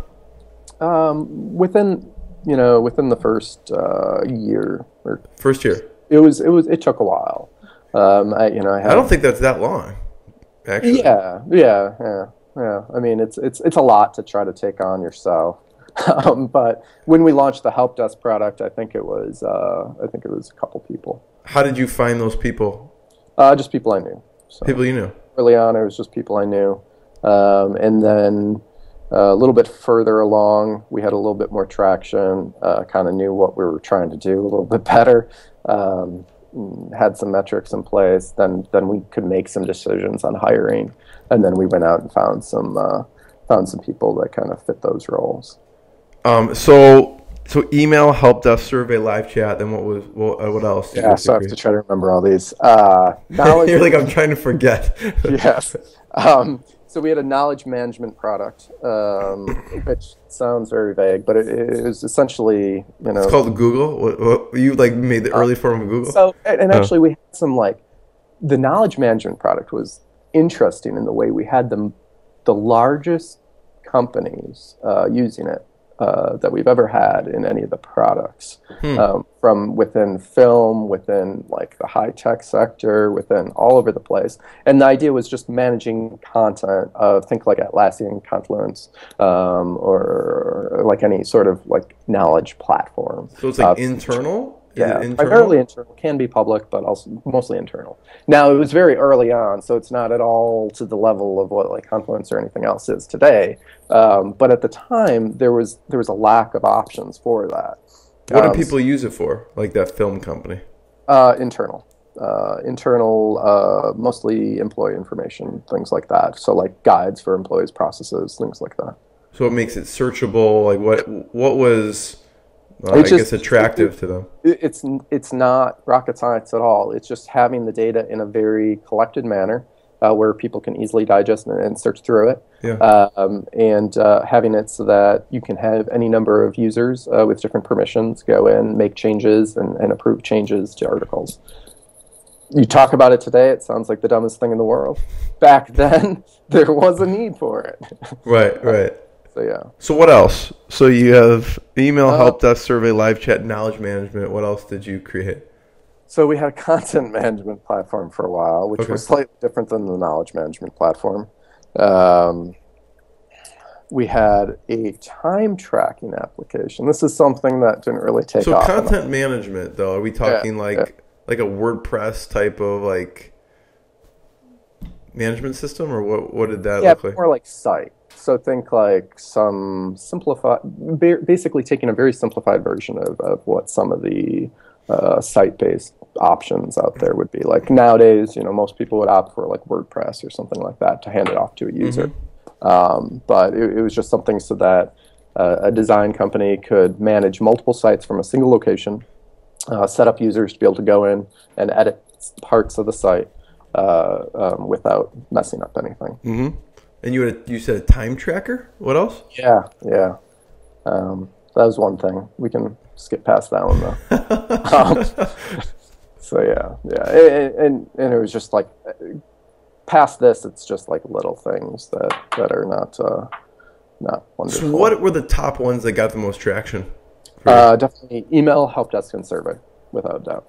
Um, within, you know, within the first uh, year. Or first year. It was. It was. It took a while. Um, I, you know, I, had, I don't think that's that long. Actually. Yeah. Yeah. Yeah. Yeah. I mean, it's it's it's a lot to try to take on yourself. um, but when we launched the help desk product, I think it was. Uh, I think it was a couple people. How did you find those people? Uh, just people I knew. So people you knew? Early on, it was just people I knew. Um, and then uh, a little bit further along, we had a little bit more traction, uh, kind of knew what we were trying to do a little bit better, um, had some metrics in place. Then then we could make some decisions on hiring. And then we went out and found some, uh, found some people that kind of fit those roles. Um, so... So email, help desk, survey, live chat. Then what was what, uh, what else? Yeah, so I have to try to remember all these. Uh, knowledge You're like I'm trying to forget. Yes. Um, so we had a knowledge management product, um, which sounds very vague, but it, it was essentially you know. It's called Google. What, what, you like made the early uh, form of Google. So and actually oh. we had some like the knowledge management product was interesting in the way we had the the largest companies uh, using it. uh, that we've ever had in any of the products, hmm. um, from within film, within like the high-tech sector, within all over the place. And the idea was just managing content of, think like Atlassian Confluence, um, or, or like any sort of like knowledge platform. So it's like uh, internal? Is yeah, internal? Primarily internal, can be public, but also mostly internal. Now, it was very early on, so it's not at all to the level of what like Confluence or anything else is today. Um, but at the time, there was there was a lack of options for that. What um, do people use it for? Like that film company? Uh, internal, uh, internal, uh, mostly employee information, things like that. So like guides for employees, processes, things like that. So it makes it searchable. Like what what was? Well, it's I just, guess attractive it, to them. It's it's not rocket science at all. It's just having the data in a very collected manner, uh, where people can easily digest and, and search through it, yeah. um, and uh, having it so that you can have any number of users uh, with different permissions go in, make changes, and, and approve changes to articles. You talk about it today, it sounds like the dumbest thing in the world. Back then, there was a need for it. Right, right. So, yeah. So what else? So you have email, uh, help desk, survey, live chat, knowledge management. What else did you create? So we had a content management platform for a while, which okay. was slightly different than the knowledge management platform. Um, we had a time tracking application. This is something that didn't really take so off. So content enough. management, though, are we talking yeah, like yeah. like a WordPress type of like management system, or what? What did that yeah, look like? Yeah, more like site. So think like some simplified, basically taking a very simplified version of, of what some of the uh, site-based options out there would be. Like nowadays, you know, most people would opt for like WordPress or something like that to hand it off to a user. Mm-hmm. Um, but it, it was just something so that uh, a design company could manage multiple sites from a single location, uh, set up users to be able to go in and edit parts of the site uh, um, without messing up anything. Mm-hmm. And you had a, you said a time tracker? What else? Yeah, yeah. Um, that was one thing. We can skip past that one though. um, so yeah, yeah. And, and and it was just like past this, it's just like little things that that are not uh, not wonderful. So what were the top ones that got the most traction? Uh, definitely email, help desk, and survey, without doubt.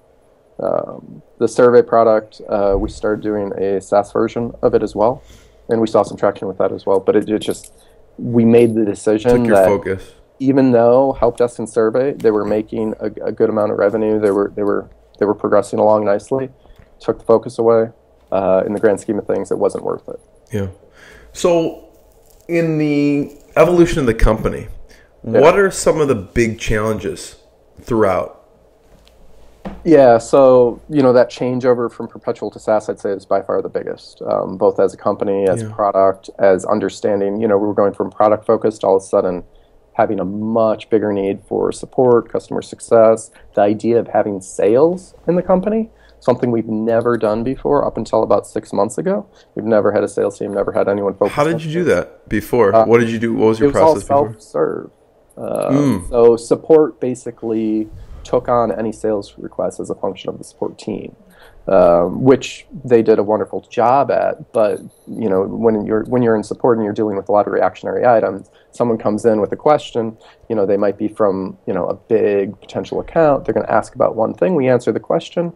Um, the survey product, uh, we started doing a SaaS version of it as well. And we saw some traction with that as well. But it, it just, we made the decision that focus. even though Help Desk and Survey, they were making a, a good amount of revenue, they were they were they were progressing along nicely, took the focus away. Uh, in the grand scheme of things, it wasn't worth it. Yeah. So in the evolution of the company, yeah. what are some of the big challenges throughout? Yeah, so, you know, that changeover from perpetual to SaaS, I'd say, is by far the biggest, um, both as a company, as a yeah. product, as understanding, you know, we were going from product-focused, all of a sudden having a much bigger need for support, customer success, the idea of having sales in the company, something we've never done before up until about six months ago. We've never had a sales team, never had anyone focused on it. How did you do that before? Uh, what did you do? What was your process before? It was all self-serve. Uh, mm. So support basically took on any sales requests as a function of the support team, um, which they did a wonderful job at. But you know, when you're when you're in support and you're dealing with a lot of reactionary items, someone comes in with a question. You know, they might be from you know a big potential account. They're going to ask about one thing. We answer the question,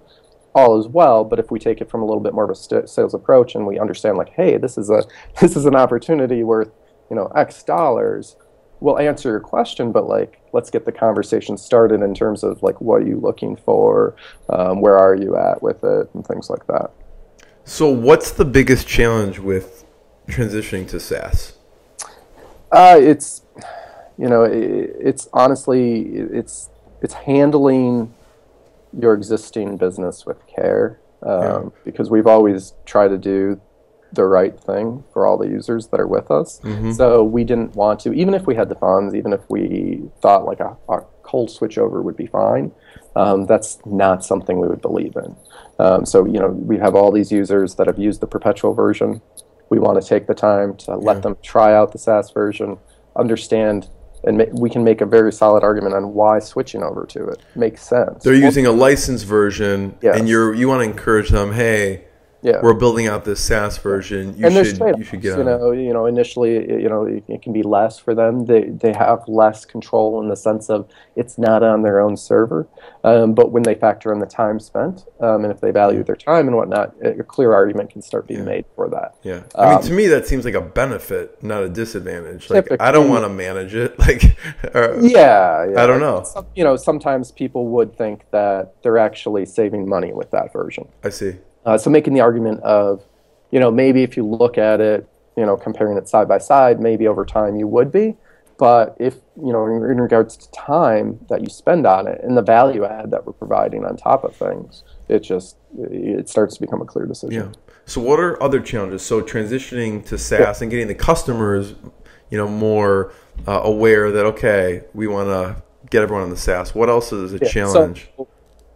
all is well. But if we take it from a little bit more of a st- sales approach and we understand, like, hey, this is a this is an opportunity worth you know X dollars. We'll answer your question, but like, let's get the conversation started in terms of like, what are you looking for? Um, where are you at with it and things like that. So what's the biggest challenge with transitioning to SaaS? Uh, it's, you know, it, it's honestly, it's, it's handling your existing business with care, um, yeah. because we've always tried to do the right thing for all the users that are with us. Mm-hmm. So we didn't want to, even if we had the funds, even if we thought like a, a cold switchover would be fine, um, that's not something we would believe in. Um, so, you know, we have all these users that have used the perpetual version. We want to take the time to let yeah. them try out the SaaS version, understand, and ma- we can make a very solid argument on why switching over to it makes sense. They're using a licensed version yes. and you're, you want to encourage them, hey, yeah. we're building out this SaaS version. You and should you should get you know it. you know initially you know it, it can be less for them. They they have less control in the sense of it's not on their own server. Um, but when they factor in the time spent um, and if they value their time and whatnot, a clear argument can start being yeah. made for that. Yeah, I um, mean to me that seems like a benefit, not a disadvantage. Like I don't want to manage it. Like or, yeah, yeah, I don't know. Some, you know sometimes people would think that they're actually saving money with that version. I see. Uh, so making the argument of, you know, maybe if you look at it, you know, comparing it side by side, maybe over time you would be. But if, you know, in, in regards to time that you spend on it and the value add that we're providing on top of things, it just, it starts to become a clear decision. Yeah. So what are other challenges? So transitioning to SaaS yeah. and getting the customers, you know, more uh, aware that, okay, we want to get everyone on the SaaS. What else is a yeah. challenge? So,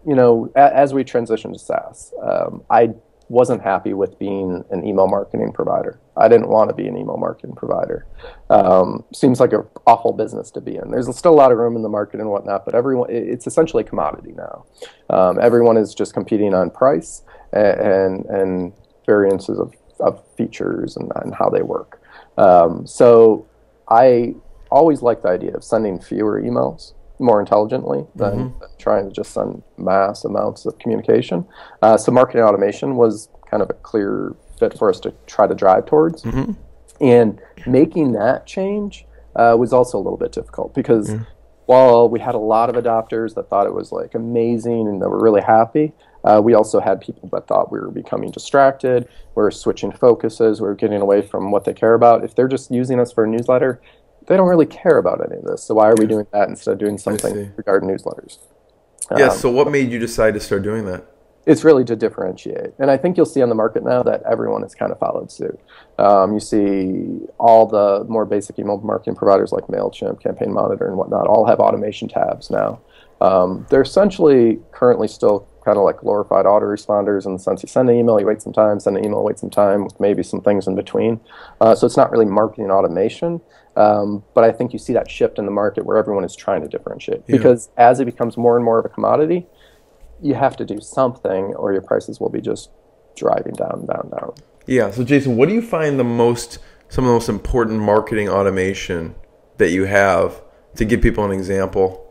you know, as we transitioned to SaaS, um, I wasn't happy with being an email marketing provider. I didn't want to be an email marketing provider. Um, seems like an awful business to be in. There's still a lot of room in the market and whatnot, but everyone, it's essentially a commodity now. Um, everyone is just competing on price and, and, and variances of, of features and, and how they work. Um, so I always liked the idea of sending fewer emails more intelligently than mm-hmm. trying to just send mass amounts of communication. Uh, so marketing automation was kind of a clear fit for us to try to drive towards. Mm-hmm. And making that change uh, was also a little bit difficult because yeah. while we had a lot of adopters that thought it was like amazing and they were really happy, uh, we also had people that thought we were becoming distracted, we were switching focuses, we were getting away from what they care about. If they're just using us for a newsletter, they don't really care about any of this. So why are we doing that instead of doing something regarding newsletters? Yeah, um, so what made you decide to start doing that? It's really to differentiate. And I think you'll see on the market now that everyone has kind of followed suit. Um, you see all the more basic email marketing providers like MailChimp, Campaign Monitor, and whatnot all have automation tabs now. Um, they're essentially currently still kind of like glorified autoresponders in the sense you send an email, you wait some time, send an email, wait some time, with maybe some things in between. Uh, so it's not really marketing automation. Um, but I think you see that shift in the market where everyone is trying to differentiate. Yeah. Because as it becomes more and more of a commodity, you have to do something or your prices will be just driving down, down, down. Yeah. So, Jason, what do you find the most, some of the most important marketing automation that you have to give people an example?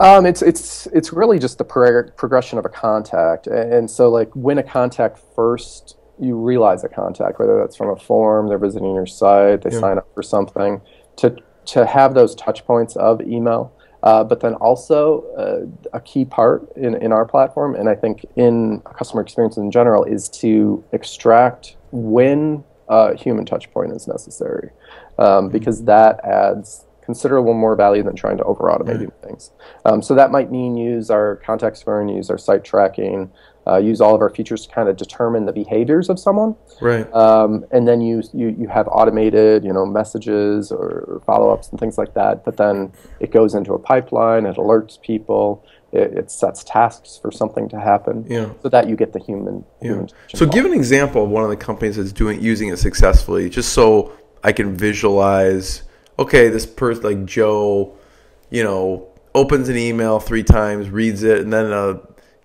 Um, it's, it's, it's really just the pro progression of a contact. And, and so, like, when a contact first... you realize a contact, whether that's from a form, they're visiting your site, they yeah. sign up for something, to, to have those touch points of email. Uh, but then also uh, a key part in, in our platform, and I think in customer experience in general, is to extract when a human touch point is necessary. Um, because that adds considerable more value than trying to over-automating yeah. things. Um, so that might mean use our contact scoring, use our site tracking, Uh, use all of our features to kind of determine the behaviors of someone, right? Um, and then you, you you have automated, you know, messages or follow-ups and things like that. But then it goes into a pipeline. It alerts people. It, it sets tasks for something to happen, yeah. so that you get the human. Yeah. human so, involved. Give an example of one of the companies that's doing using it successfully, just so I can visualize. Okay, this person like Joe, you know, opens an email three times, reads it, and then uh,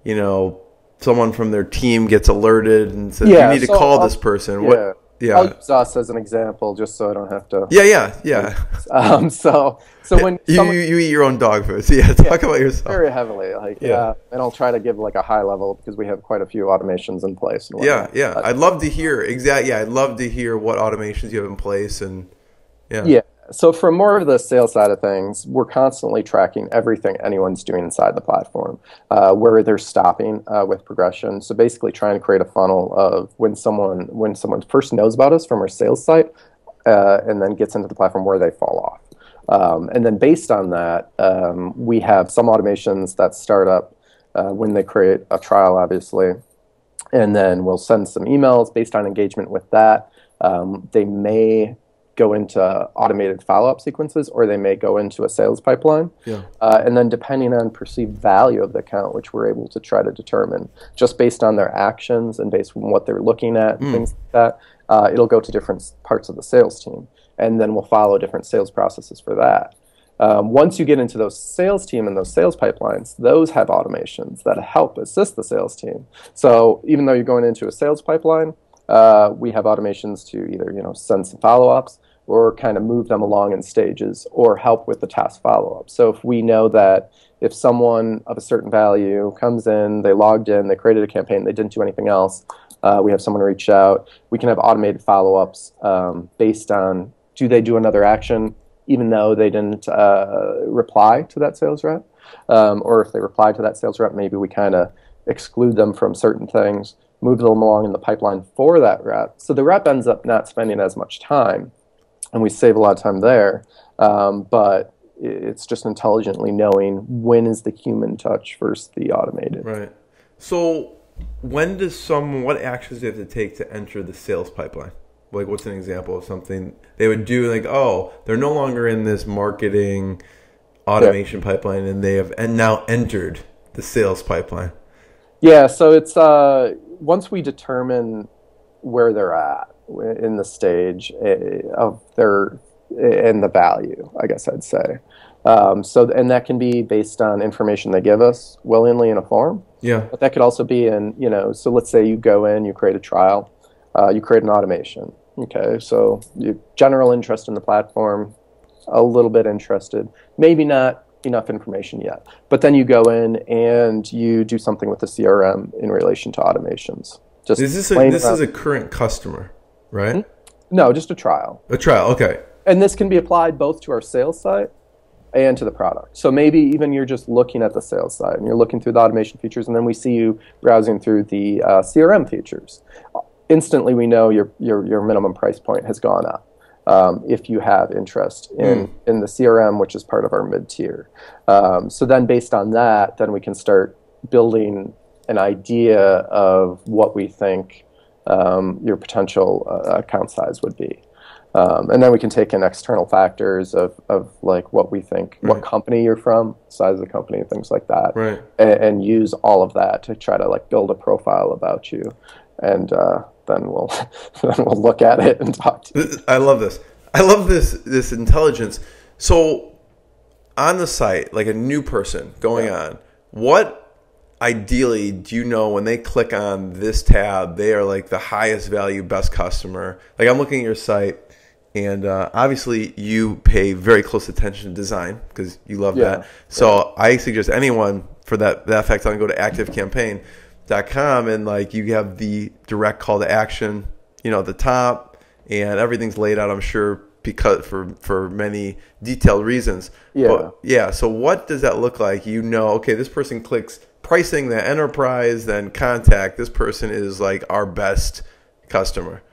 you know. someone from their team gets alerted and says, yeah, you need so to call I'll, this person. Yeah. What, yeah. I'll use us as an example just so I don't have to... Yeah, yeah, yeah. Um, so so when you, someone, you, you eat your own dog food. So yeah, talk yeah, about yourself. Very heavily. Like, yeah. Uh, and I'll try to give like a high level because we have quite a few automations in place. And yeah, yeah. But I'd love to hear exactly. Yeah, I'd love to hear what automations you have in place. and Yeah. yeah. So for more of the sales side of things, we're constantly tracking everything anyone's doing inside the platform, uh, where they're stopping uh, with progression. So basically trying to create a funnel of when someone when someone first knows about us from our sales site uh, and then gets into the platform where they fall off. Um, and then based on that, um, we have some automations that start up uh, when they create a trial, obviously. And then we'll send some emails based on engagement with that. Um, they may... go into automated follow-up sequences, or they may go into a sales pipeline. Yeah. Uh, and then depending on perceived value of the account, which we're able to try to determine just based on their actions and based on what they're looking at, mm. things like that, uh, it'll go to different parts of the sales team. And then we'll follow different sales processes for that. Um, once you get into those sales team and those sales pipelines, those have automations that help assist the sales team. So even though you're going into a sales pipeline, uh, we have automations to either you know send some follow-ups or kind of move them along in stages or help with the task follow-up. So if we know that if someone of a certain value comes in, they logged in, they created a campaign, they didn't do anything else, uh, we have someone reach out. We can have automated follow-ups um, based on do they do another action, even though they didn't uh, reply to that sales rep. Um, or if they reply to that sales rep, maybe we kind of exclude them from certain things, move them along in the pipeline for that rep. So the rep ends up not spending as much time, and we save a lot of time there. Um, but it's just intelligently knowing when is the human touch versus the automated. Right. So when does someone, what actions do they have to take to enter the sales pipeline? Like, what's an example of something they would do? Like, oh, they're no longer in this marketing automation yeah. pipeline, and they have and now entered the sales pipeline. Yeah, so it's uh, once we determine where they're at in the stage of their and the value, I guess I'd say. Um, so, and that can be based on information they give us willingly in a form. Yeah, but that could also be in you know. So let's say you go in, you create a trial, uh, you create an automation. Okay, so you, general interest in the platform, a little bit interested, maybe not enough information yet. But then you go in and you do something with the C R M in relation to automations. Just is this a, this is a current customer, right? Mm-hmm. No, just a trial. A trial, okay. And this can be applied both to our sales side and to the product. So maybe even you're just looking at the sales side and you're looking through the automation features, and then we see you browsing through the uh, C R M features. Instantly we know your, your, your minimum price point has gone up um, if you have interest in, mm. in the C R M, which is part of our mid-tier. Um, so then based on that, then we can start building an idea of what we think um, your potential uh, account size would be. Um, and then we can take in external factors of, of like what we think, right. what company you're from, size of the company, and things like that, right. and, and use all of that to try to like build a profile about you. And uh, then we'll then we'll look at it and talk to you. I love this. I love this this intelligence. So on the site, like a new person going yeah. on, what ideally do you know when they click on this tab, they are like the highest value, best customer? Like I'm looking at your site, and uh, obviously you pay very close attention to design because you love yeah. that. So yeah. I suggest anyone for that, that fact, I can go to Active Campaign. Dot com and like you have the direct call to action, you know, at the top, and everything's laid out. I'm sure because for for many detailed reasons. Yeah, but yeah. So what does that look like? You know, okay, this person clicks pricing, the enterprise, then contact. This person is like our best customer.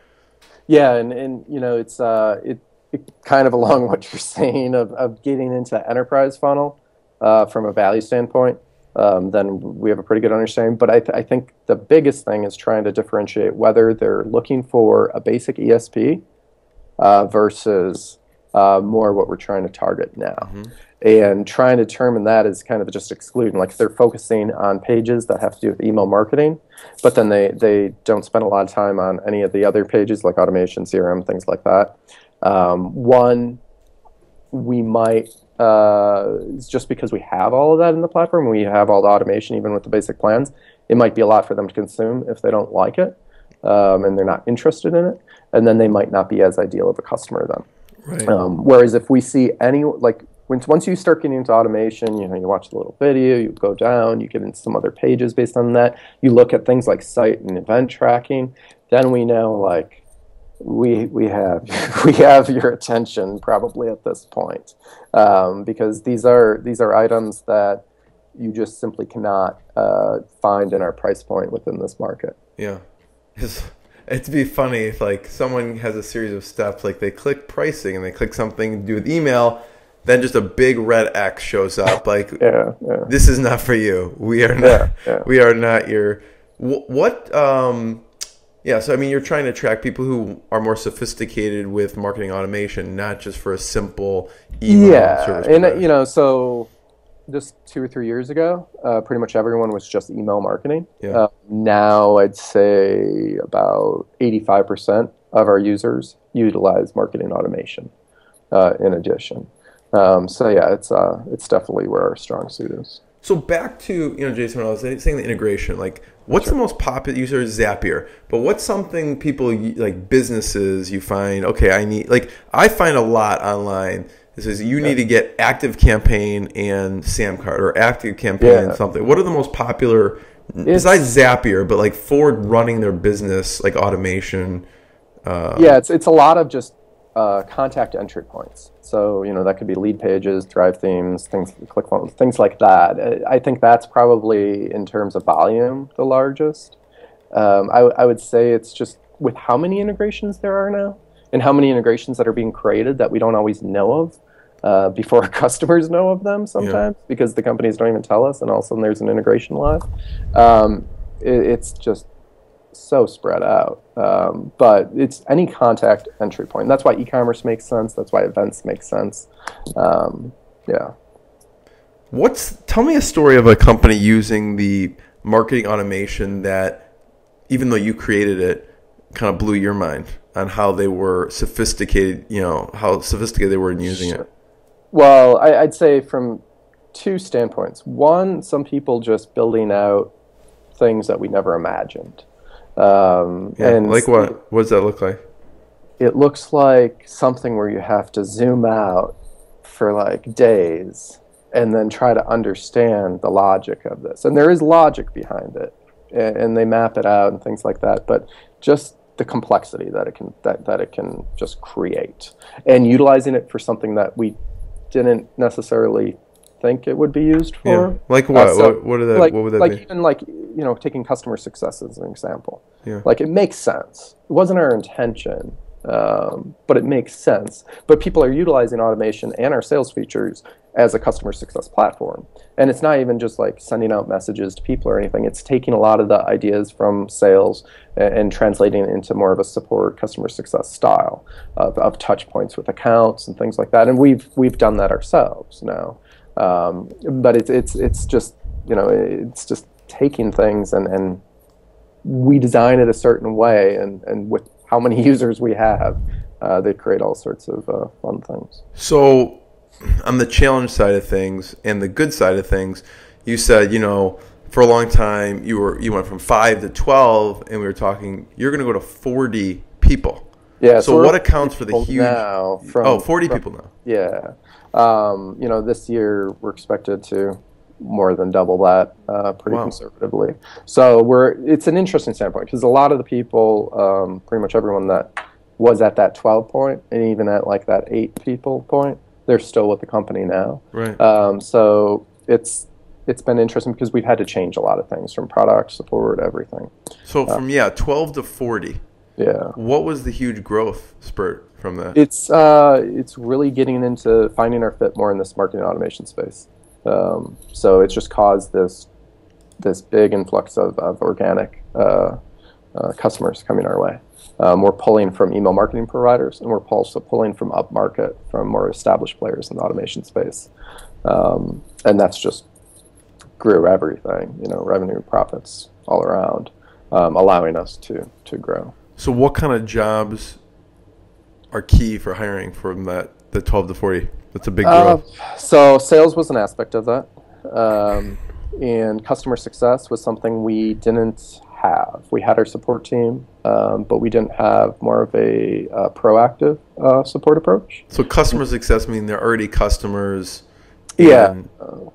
Yeah, and and you know, it's uh, it, it kind of along what you're saying of of getting into the enterprise funnel uh, from a value standpoint. Um, then we have a pretty good understanding. But I, th I think the biggest thing is trying to differentiate whether they're looking for a basic E S P uh, versus uh, more what we're trying to target now. Mm-hmm. And trying to determine that is kind of just excluding. Like they're focusing on pages that have to do with email marketing, but then they, they don't spend a lot of time on any of the other pages like automation, C R M, things like that. Um, one, we might... Uh, just because we have all of that in the platform, we have all the automation, even with the basic plans, it might be a lot for them to consume if they don't like it um, and they're not interested in it, and then they might not be as ideal of a customer then. Right. Um, whereas if we see any, like when, once you start getting into automation, you know, you watch the little video, you go down, you get into some other pages based on that, you look at things like site and event tracking, then we know like, we we have we have your attention probably at this point um, because these are these are items that you just simply cannot uh, find in our price point within this market. Yeah, it's, it'd be funny if like someone has a series of steps, like they click pricing and they click something to do with email, then just a big red X shows up like yeah, yeah. this is not for you. We are not yeah, yeah. we are not your what. Um, Yeah, so I mean, you're trying to attract people who are more sophisticated with marketing automation, not just for a simple email yeah, service. Yeah, and provider. You know, so just two or three years ago, uh, pretty much everyone was just email marketing. Yeah. Uh, now I'd say about eighty-five percent of our users utilize marketing automation uh, in addition. Um, so yeah, it's uh, it's definitely where our strong suit is. So back to, you know, Jason, when I was saying the integration, like what's sure. the most popular user is Zapier, but what's something people like businesses you find, okay, I need, like I find a lot online. It says you yeah. need to get Active Campaign and SamCart or Active Campaign yeah. and something. What are the most popular, it's, besides Zapier, but like for running their business, like automation? Uh, yeah, it's, it's a lot of just uh, contact entry points. So, you know, that could be lead pages, drive themes, things, click funnels, things like that. I think that's probably, in terms of volume, the largest. Um, I, I would say it's just with how many integrations there are now and how many integrations that are being created that we don't always know of uh, before our customers know of them sometimes yeah. because the companies don't even tell us, and all of a sudden there's an integration live. Um, it, it's just so spread out. Um, but it's any contact entry point. That's why e-commerce makes sense. That's why events make sense. Um, yeah. What's, tell me a story of a company using the marketing automation that, even though you created it, kind of blew your mind on how they were sophisticated, you know, how sophisticated they were in using sure. it. Well, I, I'd say from two standpoints. One, some people just building out things that we never imagined. Um, yeah, and like what? What does that look like? It looks like something where you have to zoom out for like days and then try to understand the logic of this. And there is logic behind it, and, and they map it out and things like that. But just the complexity that it can that, that it can just create, and utilizing it for something that we didn't necessarily think it would be used for. Yeah. Like what? Uh, so what, what, are the, like, what would that like be? Like even like, you know, taking customer success as an example. Yeah. Like it makes sense. It wasn't our intention, um, but it makes sense. But people are utilizing automation and our sales features as a customer success platform. And it's not even just like sending out messages to people or anything. It's taking a lot of the ideas from sales and, and translating it into more of a support customer success style of, of touch points with accounts and things like that. And we've we've done that ourselves now. Um, but it's it's it's just, you know, it's just taking things and, and we design it a certain way, and, and with how many users we have, uh, they create all sorts of uh, fun things. So on the challenge side of things and the good side of things, you said, you know, for a long time you were you went from five to twelve, and we were talking you're going to go to forty people. Yeah. So, so what accounts for the huge? Now from, oh, forty from, people now. Yeah. Um, you know, this year we're expected to more than double that, uh, pretty wow. conservatively. So we're it's an interesting standpoint, because a lot of the people, um, pretty much everyone that was at that twelve point, and even at like that eight people point, they're still with the company now. Right. Um, so it's it's been interesting because we've had to change a lot of things, from product support, everything. So from um, yeah, twelve to forty. Yeah. What was the huge growth spurt from that? It's uh, it's really getting into finding our fit more in this marketing automation space. Um, so it's just caused this this big influx of, of organic uh, uh, customers coming our way. Um, we're pulling from email marketing providers, and we're also pulling from upmarket, from more established players in the automation space. Um, and that's just grew everything, you know, revenue, profits all around, um, allowing us to to grow. So what kind of jobs are key for hiring from that, the twelve to forty? That's a big deal. Uh, so sales was an aspect of that. Um, and customer success was something we didn't have. We had our support team, um, but we didn't have more of a uh, proactive uh, support approach. So customer success means they're already customers. Yeah.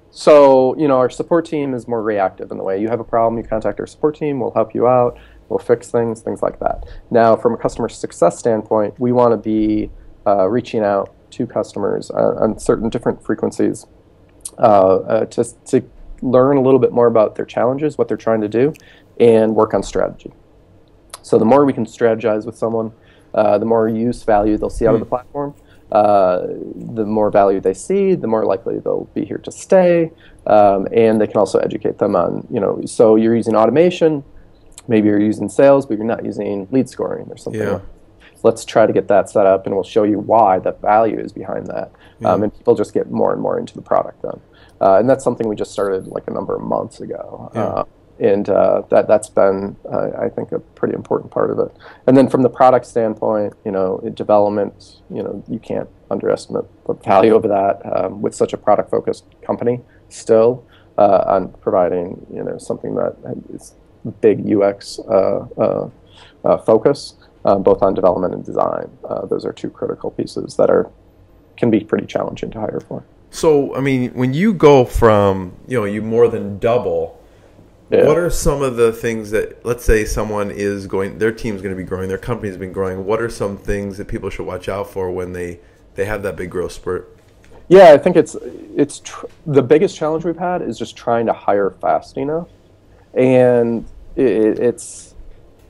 So, you know, our support team is more reactive in the way. You have a problem, you contact our support team, we'll help you out. We'll fix things, things like that. Now, from a customer success standpoint, we want to be uh, reaching out to customers on, on certain different frequencies uh, uh, to, to learn a little bit more about their challenges, what they're trying to do, and work on strategy. So the more we can strategize with someone, uh, the more use value they'll see out mm. of the platform. Uh, the more value they see, the more likely they'll be here to stay, um, and they can also educate them on, you know, so you're using automation, maybe you're using sales, but you're not using lead scoring or something. Yeah. Let's try to get that set up, and we'll show you why the value is behind that. Yeah. Um, and people just get more and more into the product then. Uh, and that's something we just started like a number of months ago. Yeah. Uh, And uh, that, that's been, uh, I think, a pretty important part of it. And then from the product standpoint, you know, development, you know, you can't underestimate the value of that um, with such a product-focused company still uh, on providing, you know, something that is big U X uh, uh, uh, focus, uh, both on development and design. Uh, those are two critical pieces that are can be pretty challenging to hire for. So, I mean, when you go from, you know, you more than double, yeah. What are some of the things that, let's say someone is going, their team's going to be growing, their company's been growing. What are some things that people should watch out for when they, they have that big growth spurt? Yeah, I think it's, it's tr the biggest challenge we've had is just trying to hire fast enough. And it, it's,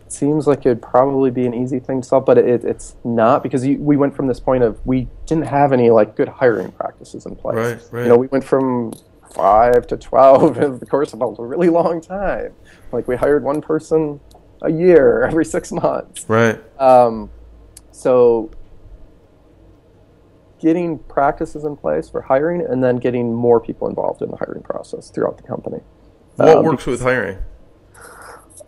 it seems like it'd probably be an easy thing to solve, but it, it's not, because you, we went from this point of we didn't have any like good hiring practices in place. Right, right. You know, we went from five to twelve in the course of a really long time. Like we hired one person a year every six months. Right. Um, so getting practices in place for hiring and then getting more people involved in the hiring process throughout the company. What um, works with hiring?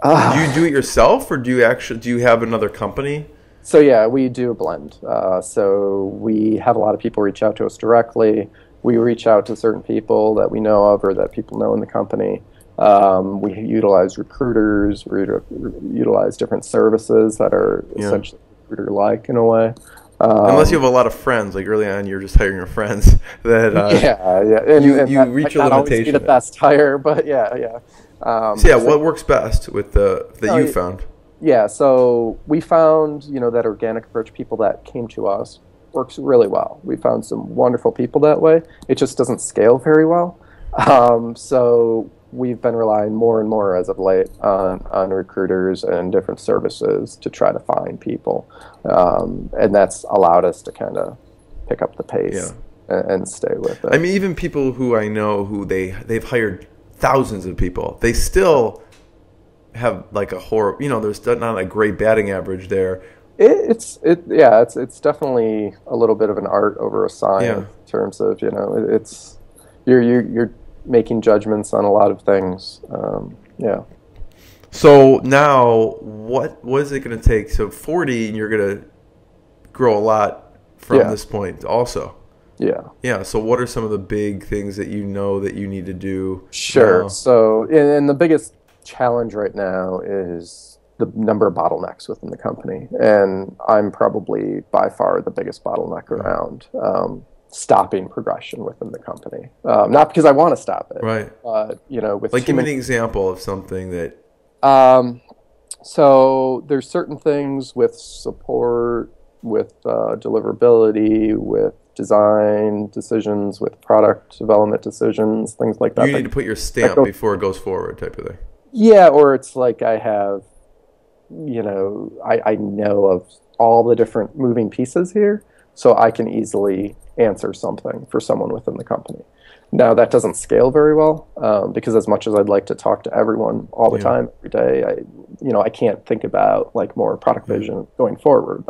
Uh, do you do it yourself or do you actually, do you have another company? So yeah, we do a blend. Uh, so we have a lot of people reach out to us directly. We reach out to certain people that we know of or that people know in the company. Um, we utilize recruiters, we utilize different services that are yeah. essentially recruiter-like in a way. Um, Unless you have a lot of friends, like early on, you're just hiring your friends. That uh, yeah, yeah, and you, and you that, reach your limitation. Not always be the best hire, but yeah, yeah. Um, so yeah, so, what works best with the that no, you found? Yeah, so we found you know that organic approach. People that came to us. Works really well. We found some wonderful people that way. It just doesn't scale very well. Um, so we've been relying more and more as of late on, on recruiters and different services to try to find people. Um, and that's allowed us to kind of pick up the pace yeah. and, and stay with it. I mean, even people who I know who they, they've hired thousands of people, they still have like a horror, you know, there's not a great batting average there. It, it's it yeah it's it's definitely a little bit of an art over a science yeah. in terms of you know it, it's you're, you're you're making judgments on a lot of things um, yeah. So now what what is it going to take? So forty and you're going to grow a lot from yeah. this point also. Yeah. Yeah. So what are some of the big things that you know that you need to do? Sure. Now? So and, and the biggest challenge right now is the number of bottlenecks within the company. And I'm probably by far the biggest bottleneck around um, stopping progression within the company. Um, not because I want to stop it. Right. But, you know, with like, give me an example of something that... Um, so there's certain things with support, with uh, deliverability, with design decisions, with product development decisions, things like that. You need like, to put your stamp like, before it goes forward type of thing. Yeah, or it's like I have... you know, I, I know of all the different moving pieces here, so I can easily answer something for someone within the company. Now, that doesn't scale very well, um, because as much as I'd like to talk to everyone all the yeah. time, every day, I, you know, I can't think about, like, more product vision going forward.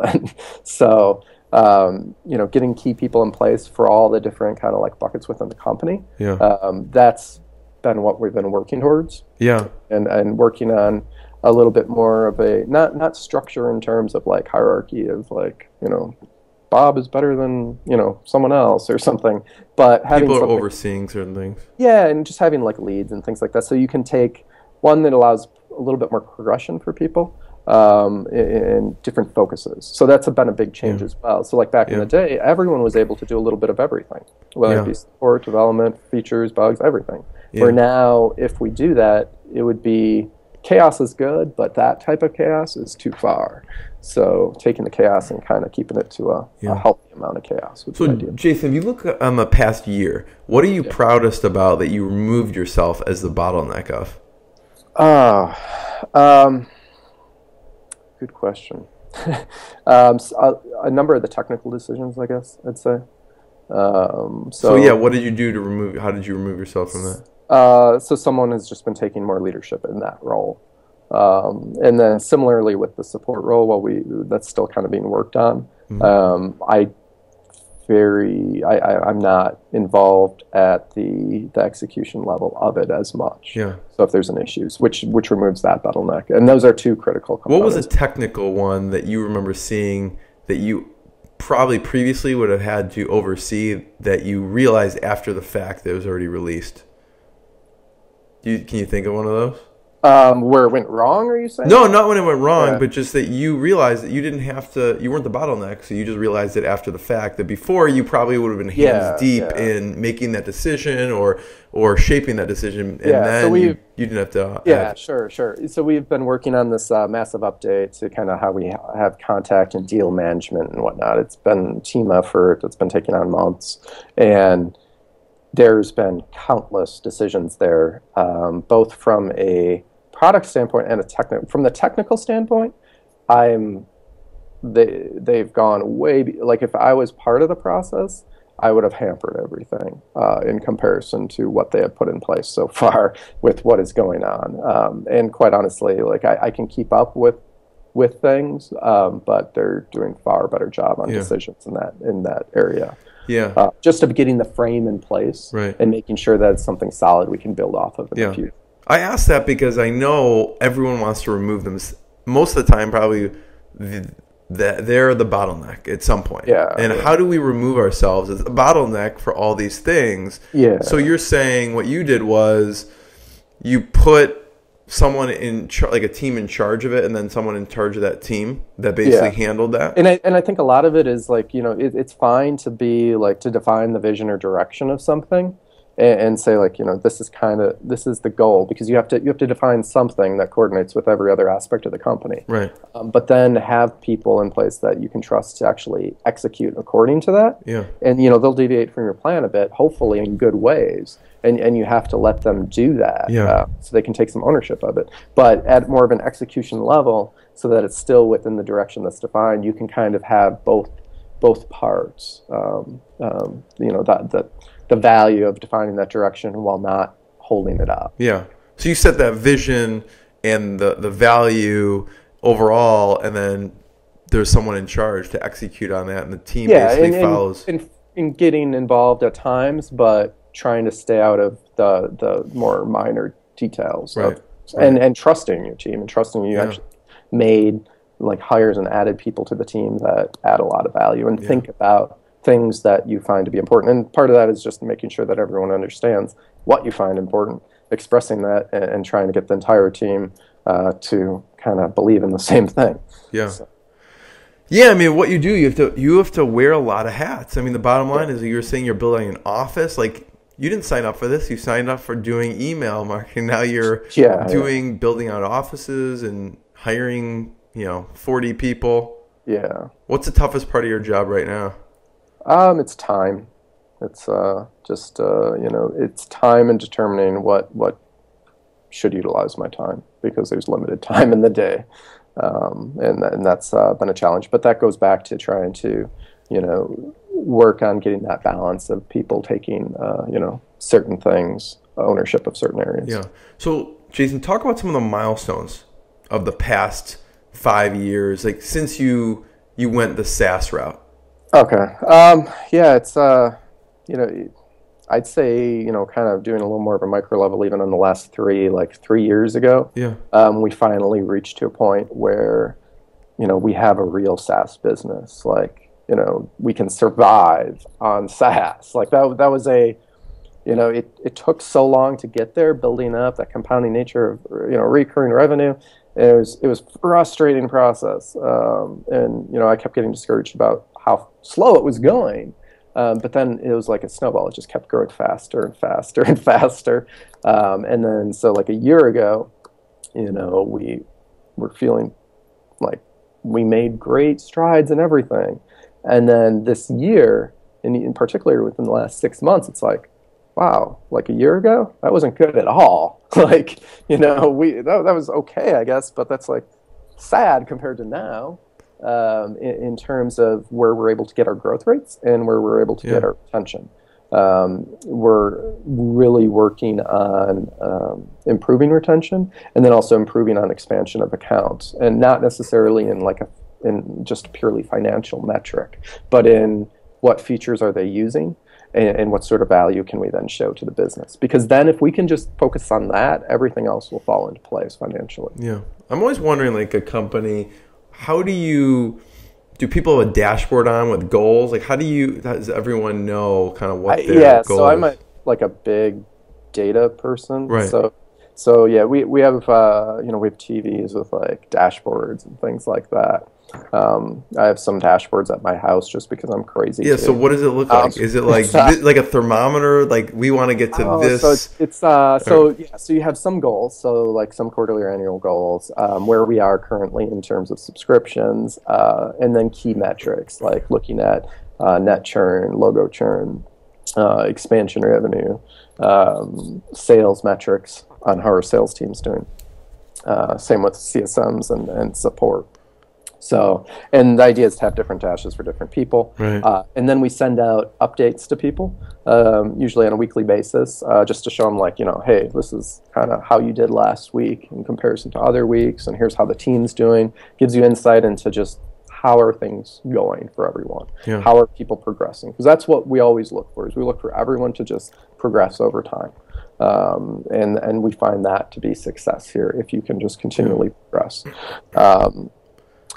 So, um, you know, getting key people in place for all the different kind of, like, buckets within the company, yeah. um, that's been what we've been working towards. Yeah. And, and working on... a little bit more of a not not structure in terms of like hierarchy of like you know Bob is better than you know someone else or something, but having people are overseeing certain things. Yeah, and just having like leads and things like that, so you can take one that allows a little bit more progression for people um, in, in different focuses. So that's been a big change yeah. as well. So like back yeah. in the day, everyone was able to do a little bit of everything, whether yeah. it be support, development, features, bugs, everything. Yeah. Where now, if we do that, it would be chaos is good, but that type of chaos is too far. So taking the chaos and kind of keeping it to a, yeah. a healthy amount of chaos. So Jason, if you look on the past year, what are you yeah. proudest about that you removed yourself as the bottleneck of? Uh, um, good question. um, so a, a number of the technical decisions, I guess, I'd say. Um, so, so yeah, what did you do to remove, how did you remove yourself from that? Uh, so someone has just been taking more leadership in that role. Um, and then similarly with the support role, while we, that's still kind of being worked on. Mm-hmm. um, I very, I, I, I'm not involved at the, the execution level of it as much. Yeah. So if there's an issue, which which removes that bottleneck. And those are two critical components. What was a technical one that you remember seeing that you probably previously would have had to oversee that you realized after the fact that it was already released? Do you, can you think of one of those? Um, where it went wrong, are you saying? No, not when it went wrong, yeah. but just that you realized that you didn't have to, you weren't the bottleneck, so you just realized it after the fact, that before you probably would have been hands yeah, deep yeah. in making that decision or or shaping that decision, and yeah, then so we, you, you didn't have to... Yeah, have, sure, sure. So we've been working on this uh, massive update to kind of how we ha have contact and deal management and whatnot. It's been team effort, it's been taking on months, and there's been countless decisions there, um, both from a product standpoint and a technical. From the technical standpoint, I'm they they've gone way be like if I was part of the process, I would have hampered everything uh, in comparison to what they have put in place so far with what is going on. Um, and quite honestly, like I, I can keep up with with things, um, but they're doing far better job on yeah. decisions in that in that area. Yeah, uh, just of getting the frame in place right. and making sure that it's something solid we can build off of in yeah. the future. I ask that because I know everyone wants to remove them. Most of the time, probably the, the, they're the bottleneck at some point. Yeah. And yeah. how do we remove ourselves as a bottleneck for all these things? Yeah. So you're saying what you did was you put someone in like a team in charge of it, and then someone in charge of that team that basically yeah. handled that. And I and I think a lot of it is like, you know, it, it's fine to be like to define the vision or direction of something, and, and say like, you know, this is kind of this is the goal, because you have to you have to define something that coordinates with every other aspect of the company. Right. Um, but then have people in place that you can trust to actually execute according to that. Yeah. And you know they'll deviate from your plan a bit, hopefully in good ways. And, and you have to let them do that yeah. uh, so they can take some ownership of it. But at more of an execution level, so that it's still within the direction that's defined, you can kind of have both both parts, um, um, you know, that, that, the value of defining that direction while not holding it up. Yeah. So you set that vision and the, the value overall, and then there's someone in charge to execute on that, and the team yeah, basically and, and, follows. And, and getting involved at times, but trying to stay out of the the more minor details, right, of, right. and and trusting your team and trusting you yeah. actually made like hires and added people to the team that add a lot of value and yeah. think about things that you find to be important. And part of that is just making sure that everyone understands what you find important, expressing that, and, and trying to get the entire team uh, to kind of believe in the same thing. Yeah. So. Yeah, I mean, what you do, you have to you have to wear a lot of hats. I mean, the bottom line yeah. is you're saying you're building an office, like. You didn't sign up for this. You signed up for doing email marketing. Now you're yeah, doing yeah. building out offices and hiring, you know, forty people. Yeah. What's the toughest part of your job right now? Um, it's time. It's uh, just uh, you know, it's time and determining what what should utilize my time, because there's limited time in the day, um, and and that's uh, been a challenge. But that goes back to trying to, you know, work on getting that balance of people taking, uh, you know, certain things, ownership of certain areas. Yeah. So, Jason, talk about some of the milestones of the past five years, like since you you went the SaaS route. Okay. Um, yeah, it's, uh, you know, I'd say, you know, kind of doing a little more of a micro level even in the last three, like three years ago. Yeah. Um, we finally reached to a point where, you know, we have a real SaaS business, like. You know, we can survive on SaaS. Like that, that was a, you know, it, it took so long to get there, building up that compounding nature of, you know, recurring revenue. And it was, it was a frustrating process. Um, and, you know, I kept getting discouraged about how slow it was going. Um, but then it was like a snowball. It just kept growing faster and faster and faster. Um, and then, so like a year ago, you know, we were feeling like we made great strides in everything. And then this year, and in particular within the last six months, it's like, wow, like a year ago, that wasn't good at all. Like, you know, we that, that was okay, I guess, but that's like sad compared to now um, in, in terms of where we're able to get our growth rates and where we're able to yeah. get our retention. Um, we're really working on um, improving retention, and then also improving on expansion of accounts, and not necessarily in like a in just purely financial metric, but in what features are they using, and, and what sort of value can we then show to the business. Because then if we can just focus on that, everything else will fall into place financially. Yeah. I'm always wondering, like, a company, how do you... do people have a dashboard on with goals? Like, how do you, how does everyone know kind of what their I, yeah, goal so I'm a, like a big data person. Right. So, so yeah, we, we have, uh, you know, we have T Vs with like dashboards and things like that. Um, I have some dashboards at my house just because I'm crazy. Yeah. Too. So what does it look like? Um, Is it like, th like a thermometer? Like, we want to get to oh, this. So it's, it's uh, so right. yeah, so you have some goals. So like some quarterly or annual goals, um, where we are currently in terms of subscriptions, uh, and then key metrics, like looking at, uh, net churn, logo churn, uh, expansion revenue, um, sales metrics on how our sales team's doing. Uh, same with C S Ms and, and support. So, and the idea is to have different dashes for different people. Right. Uh, and then we send out updates to people, um, usually on a weekly basis, uh, just to show them, like, you know, hey, this is kind of how you did last week in comparison to other weeks, and here's how the team's doing. Gives you insight into just how are things going for everyone? Yeah. How are people progressing? Because that's what we always look for, is we look for everyone to just progress over time. Um, and, and we find that to be success here, if you can just continually yeah. progress. Um,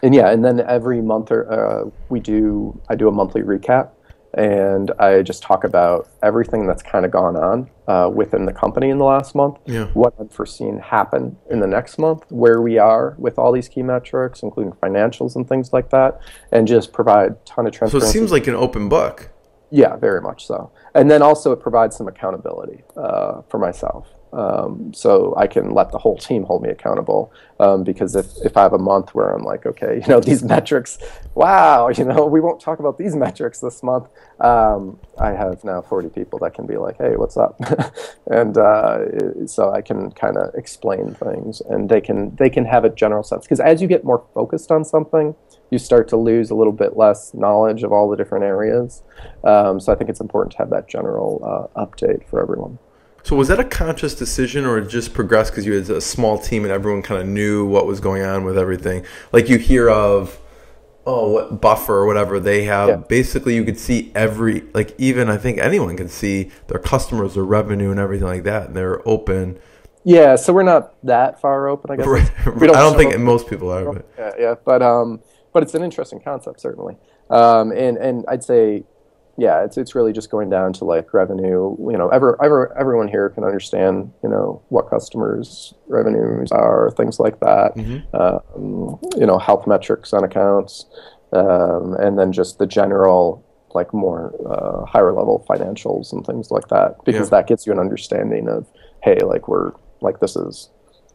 And yeah, and then every month or, uh, we do, I do a monthly recap, and I just talk about everything that's kind of gone on uh, within the company in the last month, yeah. what unforeseen happened in the next month, where we are with all these key metrics, including financials and things like that, and just provide a ton of transparency. So it seems like an open book. Yeah, very much so. And then also it provides some accountability uh, for myself. Um, so I can let the whole team hold me accountable, um, because if, if I have a month where I'm like, okay, you know, these metrics, wow, you know, we won't talk about these metrics this month. Um, I have now forty people that can be like, hey, what's up? and uh, so I can kind of explain things, and they can, they can have a general sense. Because as you get more focused on something, you start to lose a little bit less knowledge of all the different areas. Um, so I think it's important to have that general uh, update for everyone. So was that a conscious decision, or just progressed because you had a small team and everyone kind of knew what was going on with everything? Like, you hear of, oh, what Buffer or whatever they have. Yeah. Basically, you could see every, like, even I think anyone can see their customers, their revenue and everything like that, and they're open. Yeah, so we're not that far open, I guess. We don't I don't think most people are. But. Yeah, yeah, but, um, but it's an interesting concept, certainly. Um, and, and I'd say... yeah, it's it's really just going down to like revenue. You know, ever ever everyone here can understand, you know, what customers' revenues are, things like that. Mm-hmm. Um, you know, health metrics on accounts, um, and then just the general, like, more uh, higher level financials and things like that, because yeah. that gets you an understanding of, hey, like, we're like, this is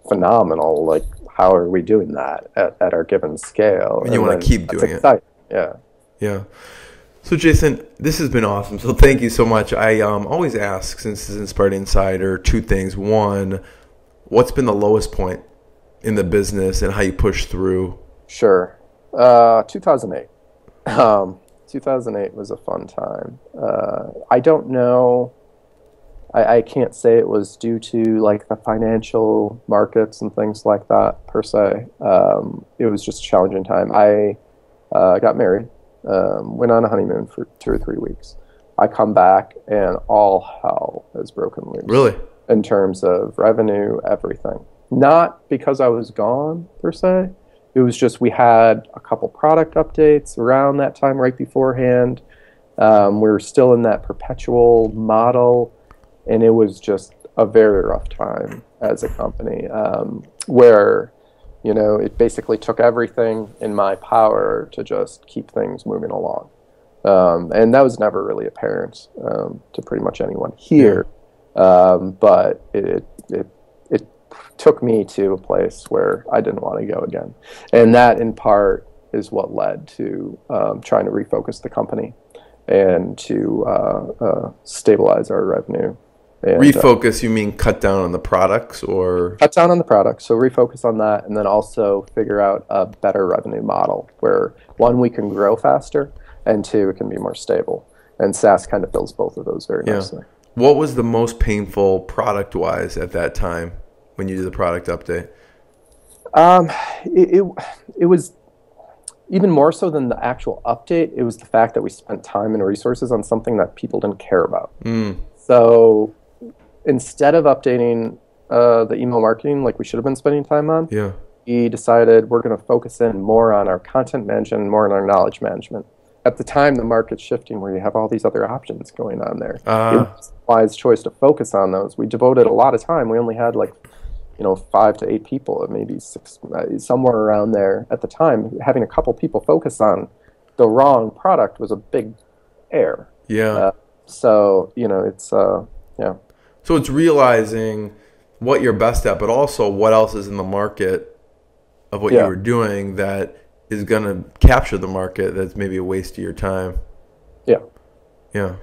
phenomenal. Like, how are we doing that at at our given scale? And, and you want to keep doing exciting. it. Yeah. Yeah. So Jason, this has been awesome. So thank you so much. I um, always ask, since this is Inspired Insider, two things. One, what's been the lowest point in the business and how you push through? Sure. Uh, two thousand eight. Um, two thousand eight was a fun time. Uh, I don't know. I, I can't say it was due to like the financial markets and things like that per se. Um, it was just a challenging time. I uh, got married. Um, went on a honeymoon for two or three weeks. I come back and all hell has broken loose. Really? In terms of revenue, everything. Not because I was gone, per se. It was just we had a couple product updates around that time right beforehand. Um, we were still in that perpetual model, and it was just a very rough time as a company, um, where... you know, it basically took everything in my power to just keep things moving along. Um, and that was never really apparent um, to pretty much anyone here. Um, but it, it, it took me to a place where I didn't want to go again. And that, in part, is what led to um, trying to refocus the company and to uh, uh, stabilize our revenue. And, refocus, uh, you mean cut down on the products, or? Cut down on the products, so refocus on that, and then also figure out a better revenue model where, one, we can grow faster, and two, it can be more stable. And SaaS kind of builds both of those very yeah. nicely. What was the most painful product-wise at that time when you did the product update? Um, it, it, it was even more so than the actual update, it was the fact that we spent time and resources on something that people didn't care about. Mm. So instead of updating uh, the email marketing like we should have been spending time on, yeah. we decided we're going to focus in more on our content management, more on our knowledge management. At the time, the market's shifting where you have all these other options going on there. Uh, it was a wise choice to focus on those. We devoted a lot of time. We only had like, you know, five to eight people, maybe six, somewhere around there at the time. Having a couple people focus on the wrong product was a big error. Yeah. Uh, so, you know, it's, uh, yeah. So it's realizing what you're best at, but also what else is in the market of what yeah. you were doing that is going to capture the market. That's maybe a waste of your time. Yeah. Yeah.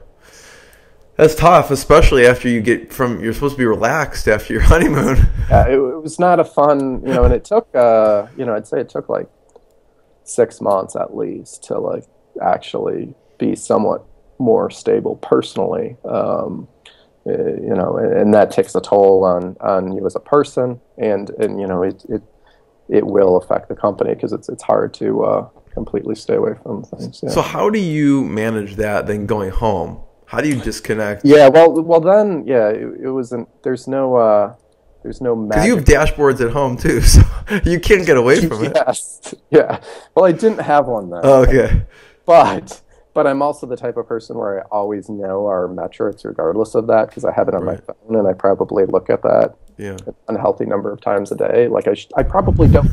That's tough, especially after you get from, you're supposed to be relaxed after your honeymoon. Yeah, it, it was not a fun, you know, and it took, uh, you know, I'd say it took like six months at least to like actually be somewhat more stable personally. Um, uh, you know, and, and that takes a toll on, on you as a person, and, and, you know, it, it, it will affect the company because it's it's hard to uh, completely stay away from things. Yeah. So how do you manage that then going home? How do you disconnect? Yeah, well, well then, yeah, it, it wasn't. There's no, uh, there's no. Because you have dashboards at home too, so you can't get away from it. Yes, yeah. Well, I didn't have one then. Oh, okay. But but I'm also the type of person where I always know our metrics regardless of that because I have it on right. my phone and I probably look at that. Yeah. An unhealthy number of times a day. Like I, sh I probably don't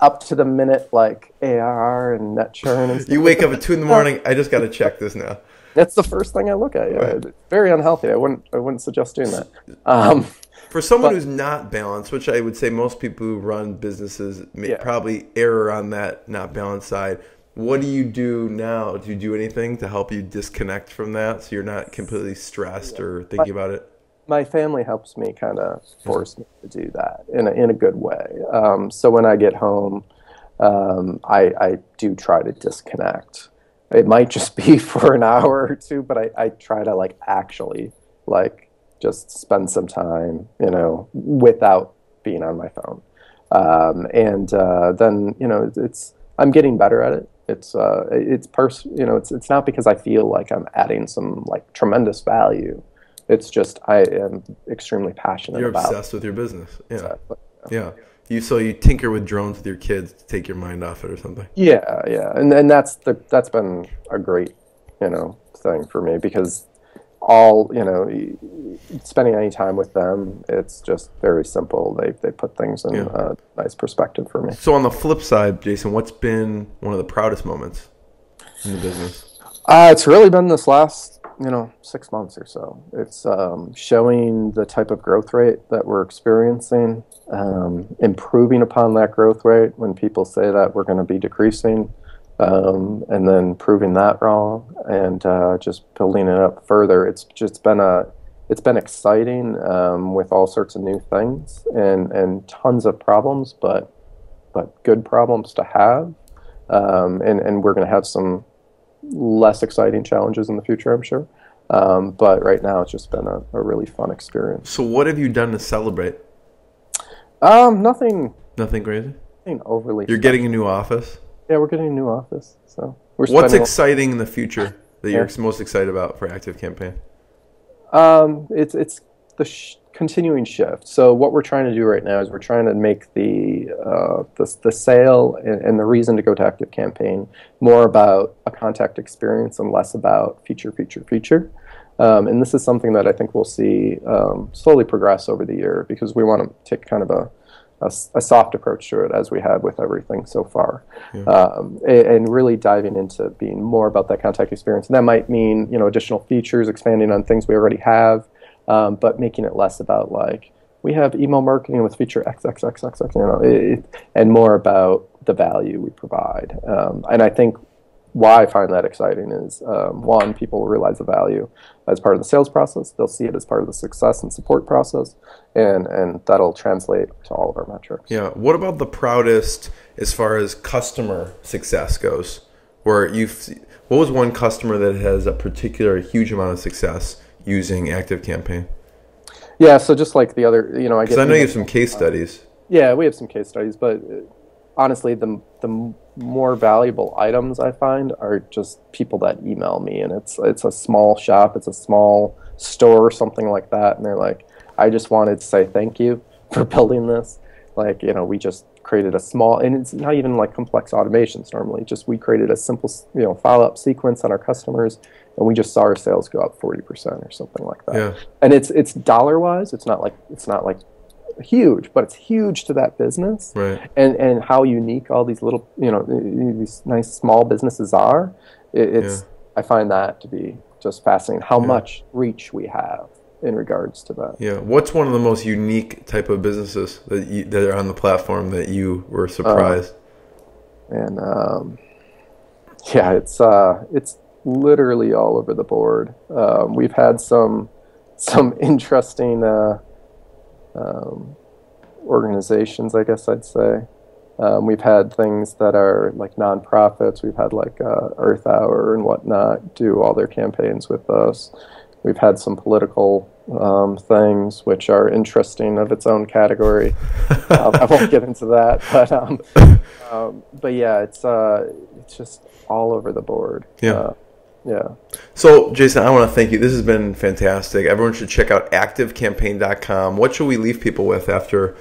up to the minute like A R R and net churn. And stuff. You wake up at two in the morning. I just got to check this now. That's the first thing I look at. Yeah. Right. It's very unhealthy. I wouldn't. I wouldn't suggest doing that. Um, For someone but, who's not balanced, which I would say most people who run businesses may yeah. probably err on that not balanced side. What do you do now? Do you do anything to help you disconnect from that so you're not completely stressed yeah. or thinking about it? My family helps me kind of force me to do that in a, in a good way. Um, so when I get home, um, I, I do try to disconnect. It might just be for an hour or two, but I, I try to like actually like just spend some time, you know, without being on my phone. Um, and uh, then, you know, it's I'm getting better at it. It's uh, it's pers you know, it's it's not because I feel like I'm adding some like tremendous value. It's just I am extremely passionate You're about. You're obsessed with your business. Yeah. Exactly. Yeah. You so you tinker with drones with your kids to take your mind off it or something. Yeah, yeah. And and that's the that's been a great, you know, thing for me because all, you know, spending any time with them, it's just very simple. They they put things in yeah. a nice perspective for me. So on the flip side, Jason, what's been one of the proudest moments in the business? Uh, it's really been this last you know, six months or so. It's um, showing the type of growth rate that we're experiencing, um, improving upon that growth rate when people say that we're going to be decreasing, um, and then proving that wrong and uh, just building it up further. It's just been a, it's been exciting um, with all sorts of new things and and tons of problems, but but good problems to have, um, and and we're going to have some less exciting challenges in the future, I'm sure. Um, but right now, it's just been a, a really fun experience. So what have you done to celebrate? Um, nothing. Nothing crazy? Nothing overly. You're special. Getting a new office? Yeah, we're getting a new office. So we're What's exciting in the future that yeah. you're most excited about for Active Campaign? Um, it's, it's the sh continuing shift. So what we're trying to do right now is we're trying to make the uh, the, the sale and, and the reason to go to Active Campaign more about a contact experience and less about feature, feature, feature. Um, and this is something that I think we'll see um, slowly progress over the year because we want to take kind of a, a, a soft approach to it as we have with everything so far. Yeah. Um, and, and really diving into being more about that contact experience. And that might mean, you know, additional features, expanding on things we already have, Um, but making it less about like we have email marketing with feature XXXXX, you know, it, and more about the value we provide. Um, and I think why I find that exciting is um, one, people realize the value as part of the sales process. They'll see it as part of the success and support process, and and that'll translate to all of our metrics. Yeah. What about the proudest as far as customer success goes? Where you've what was one customer that has a particular huge amount of success using Active Campaign? Yeah, so just like the other, you know, I guess I know you have some case studies. Yeah, we have some case studies, but honestly, the the more valuable items I find are just people that email me, and it's it's a small shop, it's a small store or something like that, and they're like, I just wanted to say thank you for building this. Like, you know, we just created a small, and it's not even like complex automations normally, just we created a simple, you know, follow-up sequence on our customers, and we just saw our sales go up forty percent or something like that. Yeah. And it's it's dollar-wise, it's not like it's not like huge, but it's huge to that business, right? And and how unique all these little, you know, these nice small businesses are. It, it's yeah. I find that to be just fascinating. How yeah. much reach we have in regards to that. Yeah. What's one of the most unique type of businesses that you, that are on the platform that you were surprised? Um, and um, yeah, it's uh, it's literally all over the board. Um, we've had some some interesting. Uh, Um, organizations, I guess I'd say. Um, we've had things that are like nonprofits. We've had like uh, Earth Hour and whatnot do all their campaigns with us. We've had some political um, things, which are interesting of its own category. um, I won't get into that, but um, um, but yeah, it's uh, it's just all over the board. Yeah. Uh, Yeah. So, Jason, I want to thank you. This has been fantastic. Everyone should check out active campaign dot com. What should we leave people with after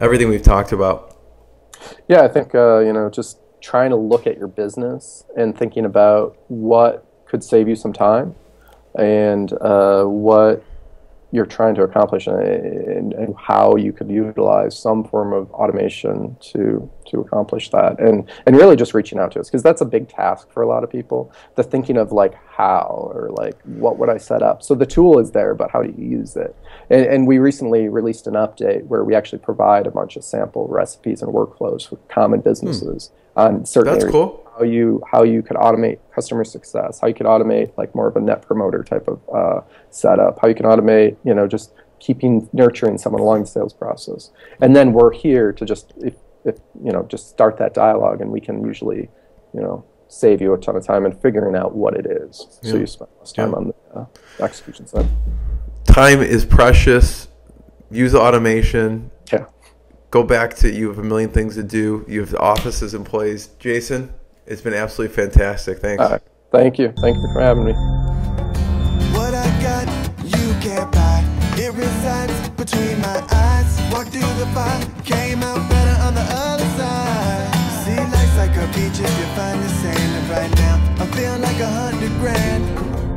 everything we've talked about? Yeah, I think, uh, you know, just trying to look at your business and thinking about what could save you some time and uh, what you're trying to accomplish and, and how you could utilize some form of automation to to accomplish that, and and really just reaching out to us, because that's a big task for a lot of people, the thinking of like how or like what would I set up. So the tool is there, but how do you use it? And, and we recently released an update where we actually provide a bunch of sample recipes and workflows for common businesses hmm. on certain that's areas. Cool. How you how you could automate customer success, how you could automate like more of a net promoter type of uh, setup, how you can automate, you know, just keeping nurturing someone along the sales process. And then we're here to just if, if you know just start that dialogue, and we can usually, you know, save you a ton of time in figuring out what it is, yeah. so you spend less time yeah. on the uh, execution side. Time is precious. Use automation. Yeah. Go back to you have a million things to do. You have the offices in place, Jason. It's been absolutely fantastic. Thanks. Uh, thank you. Thank you for having me. What I got, you can't buy. It resides between my eyes. Walked through the fire, came out better on the other side. See, life's like a beach if you find the sand. And right now, I feel like a hundred grand.